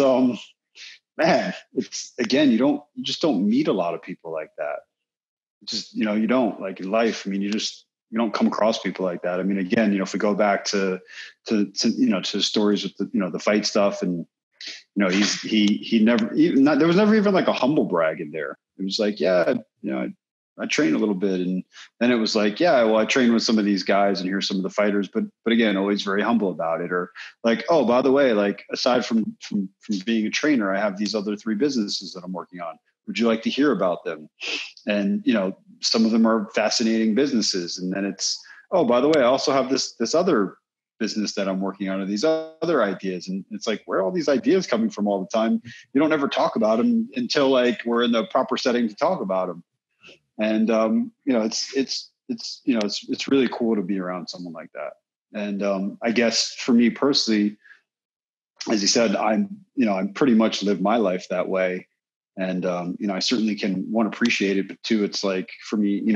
man, it's, again, you just don't meet a lot of people like that. Just, you know, you don't, like, in life. I mean, you don't come across people like that. I mean, again, you know, if we go back to you know, to stories with the, you know, the fight stuff, and, you know, there was never even like a humble brag in there. It was like, yeah, you know, I train a little bit. And then it was like, yeah, well, I train with some of these guys and here's some of the fighters, but again, always very humble about it. Or like, oh, by the way, like, aside from being a trainer, I have these other three businesses that I'm working on. Would you like to hear about them? And, you know, some of them are fascinating businesses. And then it's, oh, by the way, I also have this other business that I'm working on, or these other ideas. And it's like, where are all these ideas coming from all the time? You don't ever talk about them until, like, we're in the proper setting to talk about them. And, you know, it's, you know, it's really cool to be around someone like that. And, I guess for me personally, as you said, I'm pretty much live my life that way. And, you know, I certainly can, one, appreciate it, but two, it's like, for me,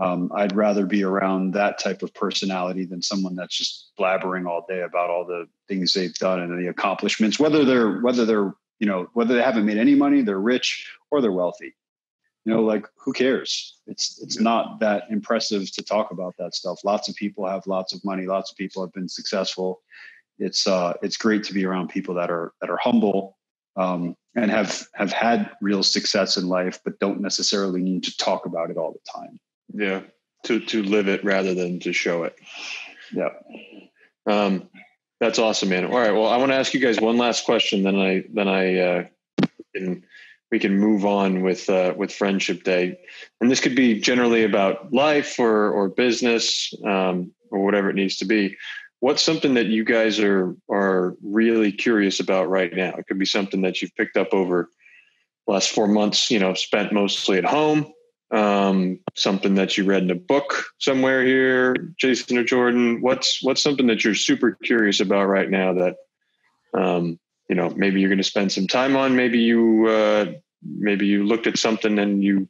I'd rather be around that type of personality than someone that's just blabbering all day about all the things they've done and the accomplishments, whether they're, you know, whether they haven't made any money, they're rich, or they're wealthy. You know, like, who cares? It's not that impressive to talk about that stuff. Lots of people have lots of money. Lots of people have been successful. It's great to be around people that are humble, and have had real success in life, but don't necessarily need to talk about it all the time. Yeah. To live it rather than to show it. Yeah. That's awesome, man. All right. Well, I want to ask you guys one last question. Then we can move on with Friendship Day. And this could be generally about life or business, or whatever it needs to be. What's something that you guys are really curious about right now? It could be something that you've picked up over the last 4 months, you know, spent mostly at home, something that you read in a book somewhere here, Jason or Jordan. What's something that you're super curious about right now that, you know, maybe you're going to spend some time on, maybe you looked at something and you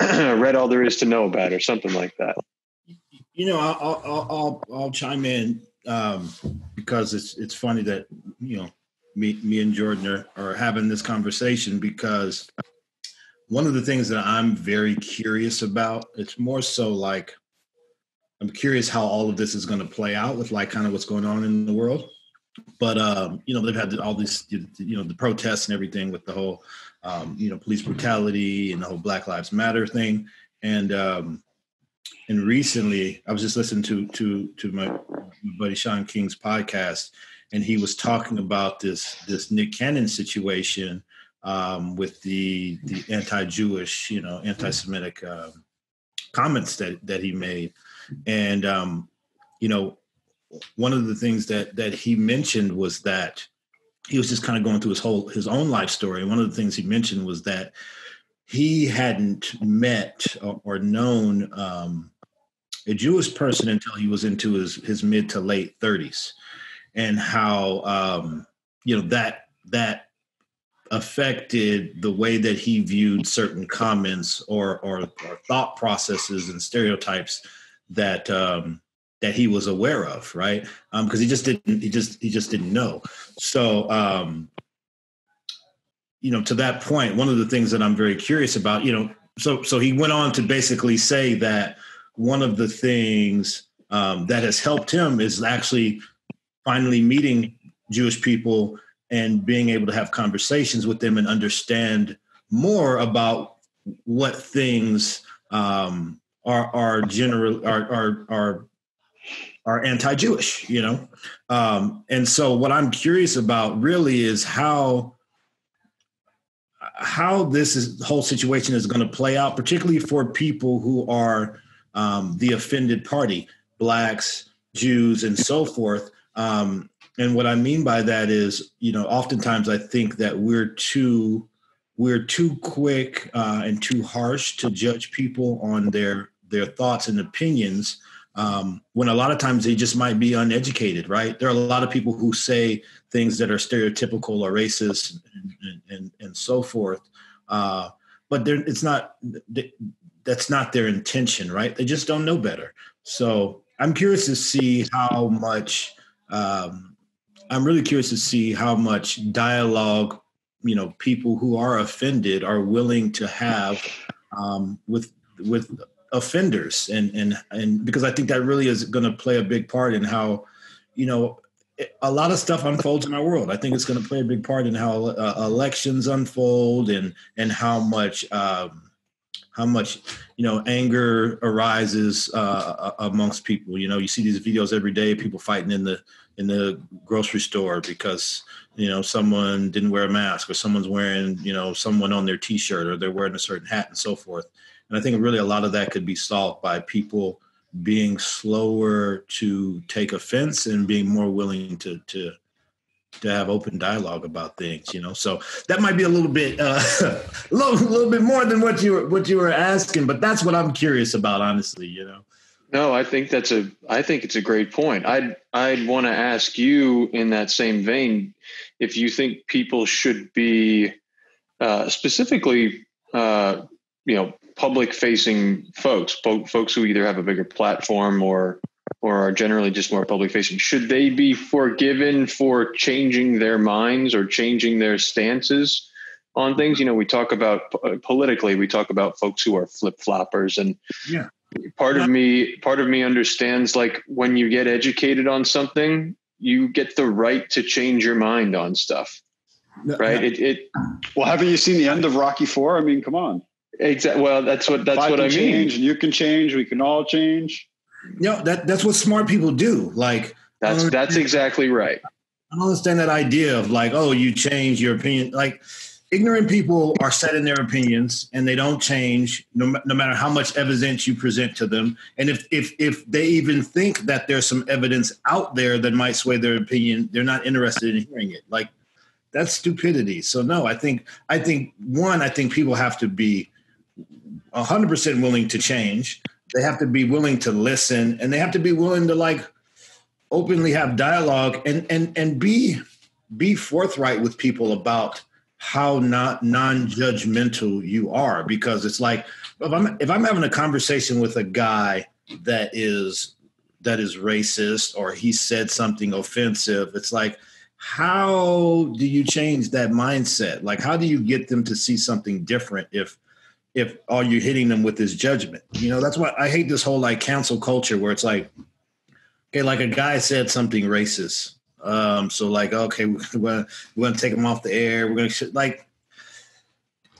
read all there is to know about, or something like that? You know, I'll chime in, because it's funny that, you know, me and Jordan are having this conversation, because one of the things that I'm very curious about, it's more so like, I'm curious how all of this is going to play out with, like, kind of what's going on in the world. But, you know, they've had all these, you know, the protests and everything with the whole, you know, police brutality and the whole Black Lives Matter thing. And recently, I was just listening to my buddy Sean King's podcast, and he was talking about this Nick Cannon situation, with the anti-Jewish, you know, anti-Semitic comments that he made. And, you know, one of the things that he mentioned was that he was just kind of going through his own life story. And one of the things he mentioned was that he hadn't met or known a Jewish person until he was into his mid to late 30s, and how, you know, that affected the way that he viewed certain comments or thought processes and stereotypes that that he was aware of, right? Because he just didn't know. So you know, to that point, one of the things that I'm very curious about, you know, so he went on to basically say that one of the things that has helped him is actually finally meeting Jewish people and being able to have conversations with them and understand more about what things are generally anti-Jewish, you know? And so what I'm curious about really is how this whole situation is going to play out, particularly for people who are the offended party, Blacks, Jews, and so forth. And what I mean by that is, you know, oftentimes I think that we're too quick and too harsh to judge people on their thoughts and opinions, when a lot of times they just might be uneducated, right? There are a lot of people who say things that are stereotypical or racist and so forth, but that's not their intention, right? They just don't know better. So I'm curious to see how much, I'm really curious to see how much dialogue, you know, people who are offended are willing to have with offenders, and because I think that really is going to play a big part in how, you know, a lot of stuff unfolds in our world. I think it's going to play a big part in how elections unfold and how much, you know, anger arises amongst people. You know, you see these videos every day, people fighting in the grocery store because, you know, someone didn't wear a mask or someone's wearing, you know, someone on their T-shirt or they're wearing a certain hat and so forth. And I think really a lot of that could be solved by people being slower to take offense and being more willing to have open dialogue about things, you know. So that might be a little bit, a little bit more than what you were asking, but that's what I'm curious about, honestly, you know. No, I think it's a great point. I'd want to ask you in that same vein, if you think people should be specifically, you know, public facing folks who either have a bigger platform or are generally just more public facing, should they be forgiven for changing their minds or changing their stances on things? You know, we talk about politically, we talk about folks who are flip-floppers, and yeah, part of me understands, like, when you get educated on something, you get the right to change your mind on stuff. Right. Well, haven't you seen the end of Rocky IV? I mean, come on. Exactly. Well, that's what I mean. Change, and you can change. We can all change. No, that's what smart people do. Like, that's exactly right. I don't understand that idea of like, oh, you change your opinion. Like, ignorant people are set in their opinions and they don't change no matter how much evidence you present to them. And if they even think that there's some evidence out there that might sway their opinion, they're not interested in hearing it. Like, that's stupidity. So no, I think people have to be 100% willing to change. They have to be willing to listen, and they have to be willing to, like, openly have dialogue and be forthright with people about how not non-judgmental you are. Because it's like, if I'm having a conversation with a guy that is racist or he said something offensive, it's like, how do you change that mindset? Like, how do you get them to see something different if all you're hitting them with is judgment? You know, that's why I hate this whole, like, cancel culture, where it's like, okay, like, a guy said something racist. So, like, okay, we're going to take him off the air. We're going to, like,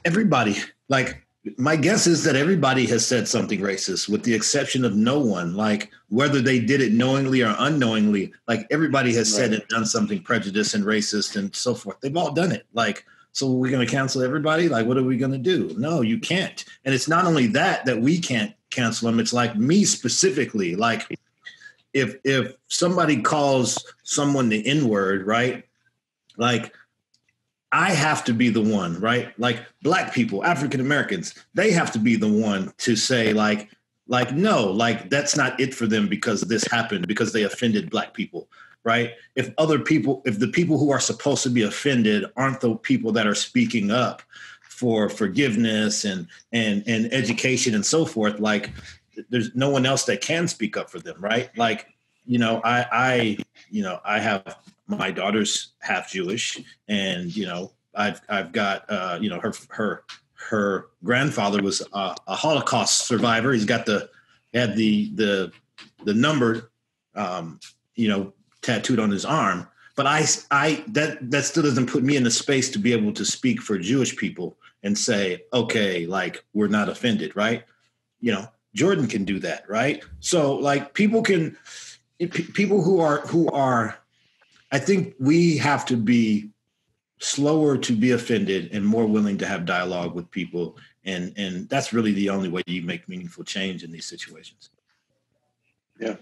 everybody, like, my guess is that everybody has said something racist with the exception of no one, like, whether they did it knowingly or unknowingly, like, everybody has said and done something prejudiced and racist and so forth. They've all done it. Like, so we're going to cancel everybody? Like, what are we going to do? No, you can't. And it's not only that we can't cancel them. It's like, me specifically, like, if somebody calls someone the N-word, right? Like, I have to be the one, right? Like, Black people, African Americans, they have to be the one to say, like, no, like, that's not it for them because this happened, because they offended Black people. right? If other people, if the people who are supposed to be offended aren't the people that are speaking up for forgiveness and education and so forth, like there's no one else that can speak up for them, right? Like, you know, I have my daughter's half Jewish, and, you know, I've got, you know, her grandfather was a Holocaust survivor. He's got the number, you know, tattooed on his arm. But that still doesn't put me in the space to be able to speak for Jewish people and say, okay, like, we're not offended, right? You know, Jordan can do that, right? So like people who are, I think we have to be slower to be offended and more willing to have dialogue with people. And that's really the only way you make meaningful change in these situations. Yeah,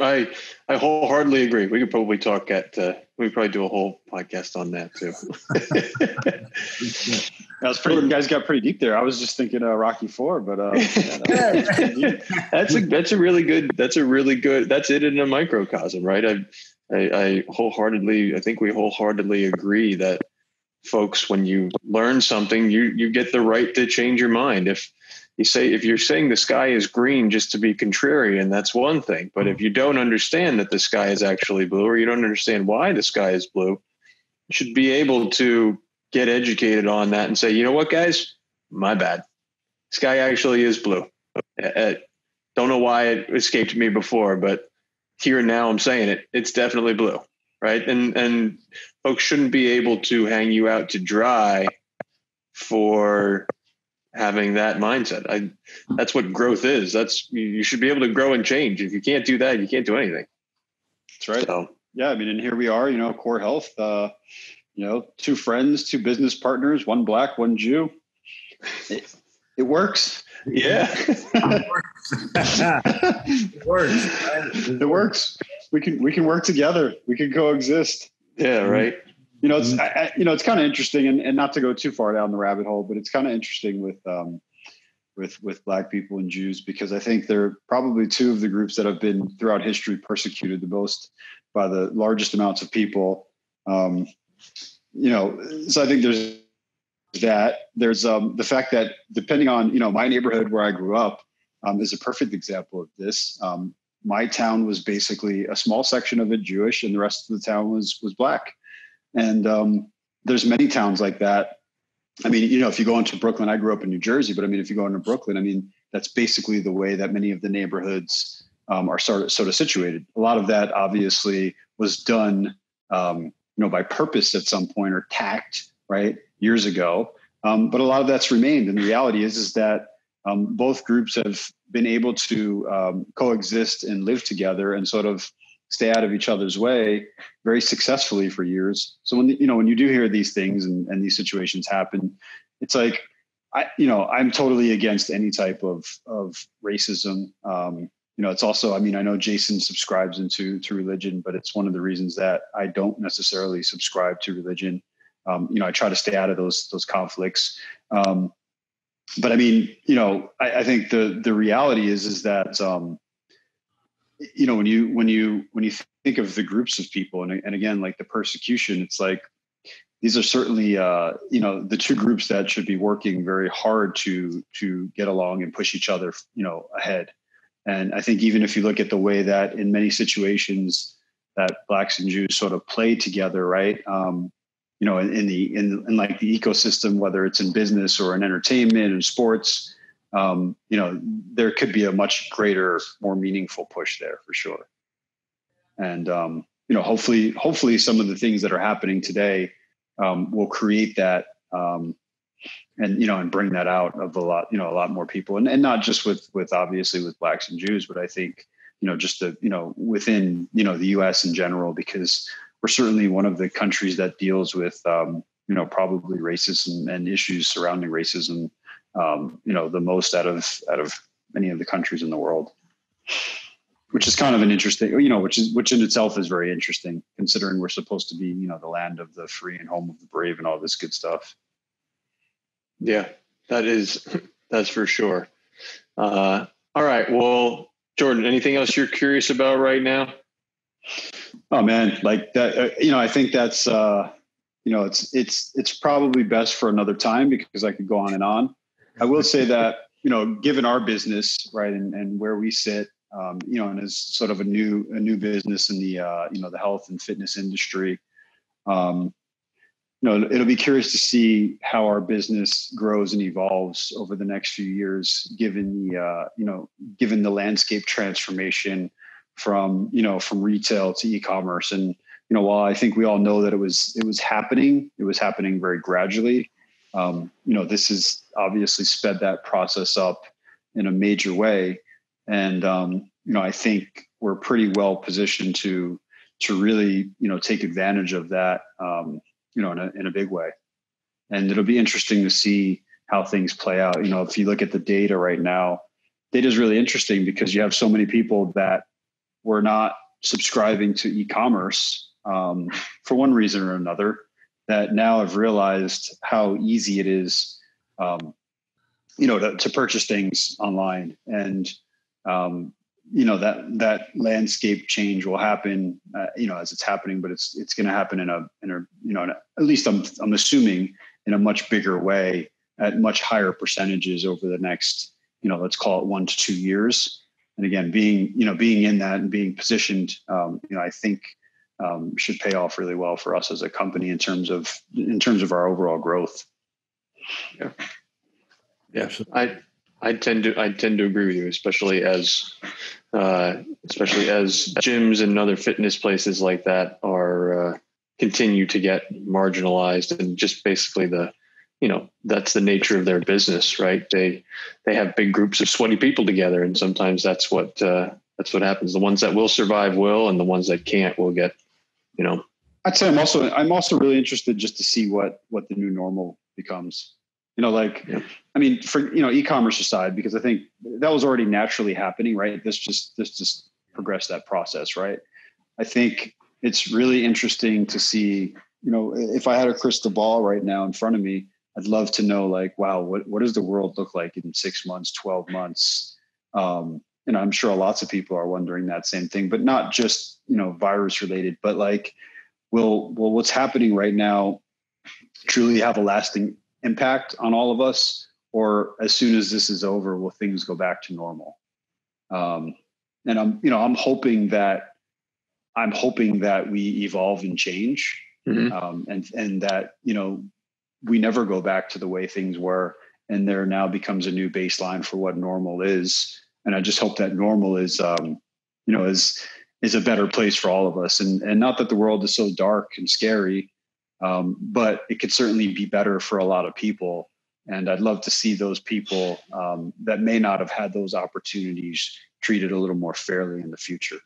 I wholeheartedly agree. We could probably talk we could probably do a whole podcast on that too. That was pretty, you guys got pretty deep there. I was just thinking Rocky IV, but that's it in a microcosm, right? I think we wholeheartedly agree that folks, when you learn something, you get the right to change your mind. If you're saying the sky is green just to be contrarian, that's one thing. But if you don't understand that the sky is actually blue, or you don't understand why the sky is blue, you should be able to get educated on that and say, you know what, guys, my bad. Sky actually is blue. I don't know why it escaped me before, but here and now I'm saying it. It's definitely blue, right? And folks shouldn't be able to hang you out to dry for having that mindset. That's what growth is. You should be able to grow and change. If you can't do that, you can't do anything. That's right. So, yeah. I mean, and here we are, you know, KoreHealth, you know, two friends, two business partners, one black, one Jew. It works. Yeah. It works. We can work together. We can coexist. Yeah. Right. You know, it's kind of interesting, and not to go too far down the rabbit hole, but it's kind of interesting with black people and Jews, because I think they're probably two of the groups that have been throughout history persecuted the most by the largest amounts of people. You know, so I think there's the fact that, depending on, you know, my neighborhood where I grew up is a perfect example of this. My town was basically a small section of it Jewish, and the rest of the town was black. And there's many towns like that. I mean, you know, if you go into Brooklyn, I grew up in New Jersey, but I mean, if you go into Brooklyn, I mean, that's basically the way that many of the neighborhoods are sort of situated. A lot of that obviously was done, you know, by purpose at some point, or tact, right, years ago. But a lot of that's remained. And the reality is that both groups have been able to coexist and live together and sort of stay out of each other's way very successfully for years. So when you do hear these things and these situations happen, it's like, I'm totally against any type of racism. You know, it's also, I mean, I know Jason subscribes to religion, but it's one of the reasons that I don't necessarily subscribe to religion. You know, I try to stay out of those conflicts. But I mean, you know, I think the reality is that, you know, when you think of the groups of people, and again, like the persecution, it's like, these are certainly, you know, the two groups that should be working very hard to get along and push each other, you know, ahead. And I think even if you look at the way that in many situations that blacks and Jews sort of play together, right. You know, in like the ecosystem, whether it's in business or in entertainment and sports, you know, there could be a much greater, more meaningful push there for sure. And, you know, hopefully some of the things that are happening today will create that and, you know, and bring that out of a lot more people, and not just with obviously with blacks and Jews, but I think, you know, just the, you know, within, you know, the US in general, because we're certainly one of the countries that deals with, you know, probably racism and issues surrounding racism, you know, the most out of many of the countries in the world, which is kind of an interesting, you know, which in itself is very interesting, considering we're supposed to be, you know, the land of the free and home of the brave and all this good stuff. Yeah, that's for sure. All right. Well, Jordan, anything else you're curious about right now? Oh man, like that, you know, I think that's, you know, it's probably best for another time because I could go on and on. I will say that, you know, given our business, right, and where we sit, you know, and as sort of a new business in the, you know, the health and fitness industry, you know, it'll be curious to see how our business grows and evolves over the next few years, given the, you know, given the landscape transformation from, you know, from retail to e-commerce. And, you know, while I think we all know that it was happening very gradually, you know, this has obviously sped that process up in a major way. And, you know, I think we're pretty well positioned to really, you know, take advantage of that, you know, in a big way. And it'll be interesting to see how things play out. You know, if you look at the data right now, data is really interesting because you have so many people that were not subscribing to e-commerce for one reason or another that now have realized how easy it is, you know, to purchase things online. And, you know, that landscape change will happen, you know, as it's happening, but it's going to happen in a, you know, at least I'm assuming in a much bigger way at much higher percentages over the next, you know, let's call it 1 to 2 years. And again, being in that and being positioned, you know, I think, should pay off really well for us as a company in terms of our overall growth. Yeah. Yeah. I tend to agree with you, especially as gyms and other fitness places like that are continue to get marginalized, and just basically the, you know, that's the nature of their business, right? They have big groups of sweaty people together, and sometimes that's what happens. The ones that will survive will, and the ones that can't will get, you know. I'd say I'm also really interested just to see what the new normal becomes. You know, like, yeah. I mean, for, you know, e-commerce aside, because I think that was already naturally happening, right? This just progressed that process, right? I think it's really interesting to see, you know, if I had a crystal ball right now in front of me, I'd love to know, like, wow, what does the world look like in 6 months, 12 months? You know, I'm sure lots of people are wondering that same thing, but not just, you know, virus related, but like, will what's happening right now truly have a lasting impact on all of us, or as soon as this is over, will things go back to normal? And I'm hoping that we evolve and change, mm-hmm. And that, you know, we never go back to the way things were, and there now becomes a new baseline for what normal is. And I just hope that normal is, you know, is a better place for all of us. And not that the world is so dark and scary, but it could certainly be better for a lot of people. And I'd love to see those people that may not have had those opportunities treated a little more fairly in the future.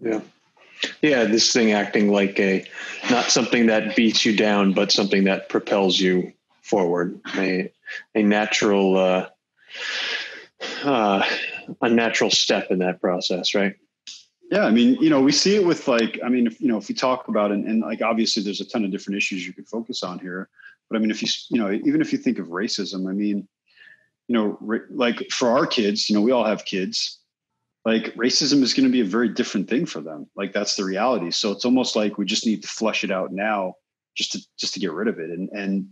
Yeah. Yeah. This thing acting like not something that beats you down, but something that propels you forward. A natural, unnatural step in that process. Right. Yeah. I mean, you know, we see it with, like, I mean, if, you know, if we talk about it, and like, obviously there's a ton of different issues you could focus on here, but I mean, if you, you know, even if you think of racism, I mean, you know, like for our kids, you know, we all have kids, like racism is going to be a very different thing for them. Like that's the reality. So it's almost like we just need to flush it out now just to get rid of it. And,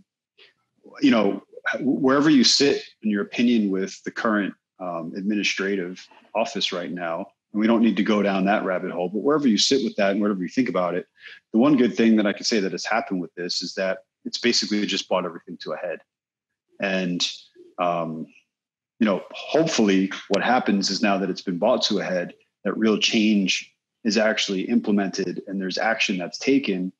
you know, wherever you sit in your opinion with the current administrative office right now, and we don't need to go down that rabbit hole, but wherever you sit with that and whatever you think about it, the one good thing that I could say that has happened with this is that it's basically just brought everything to a head. And, you know, hopefully what happens is now that it's been brought to a head, that real change is actually implemented and there's action that's taken.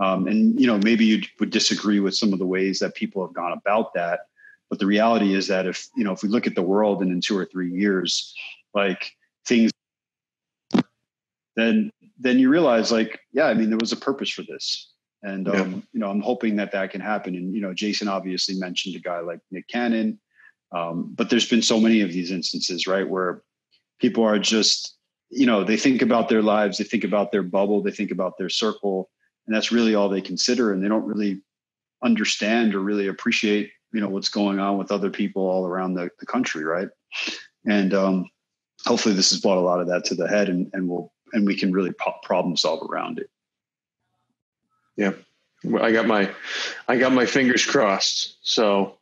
And, you know, maybe you would disagree with some of the ways that people have gone about that. But the reality is that if, you know, if we look at the world and in 2 or 3 years, like things, then you realize, like, yeah, I mean, there was a purpose for this. And, yeah. You know, I'm hoping that can happen. And, you know, Jason obviously mentioned a guy like Nick Cannon, but there's been so many of these instances, right, where people are just, you know, they think about their lives, they think about their bubble, they think about their circle, and that's really all they consider. And they don't really understand or really appreciate, you know, what's going on with other people all around the country, right? And hopefully this has brought a lot of that to the head, and we'll and we can really problem solve around it. Yeah. Well, I got my fingers crossed. So,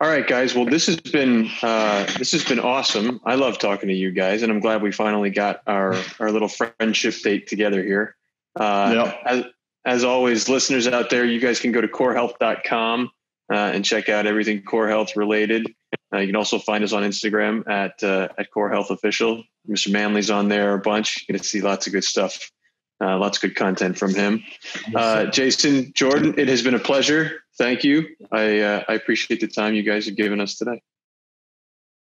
all right, guys. Well, this has been awesome. I love talking to you guys, and I'm glad we finally got our little friendship date together here. Yep. As always, listeners out there, you guys can go to korehealth.com and check out everything KoreHealth related. You can also find us on Instagram at KoreHealth Official. Mr. Manly's on there a bunch. You're going to see lots of good stuff. Lots of good content from him. Jason, Jordan, it has been a pleasure. Thank you. I appreciate the time you guys have given us today.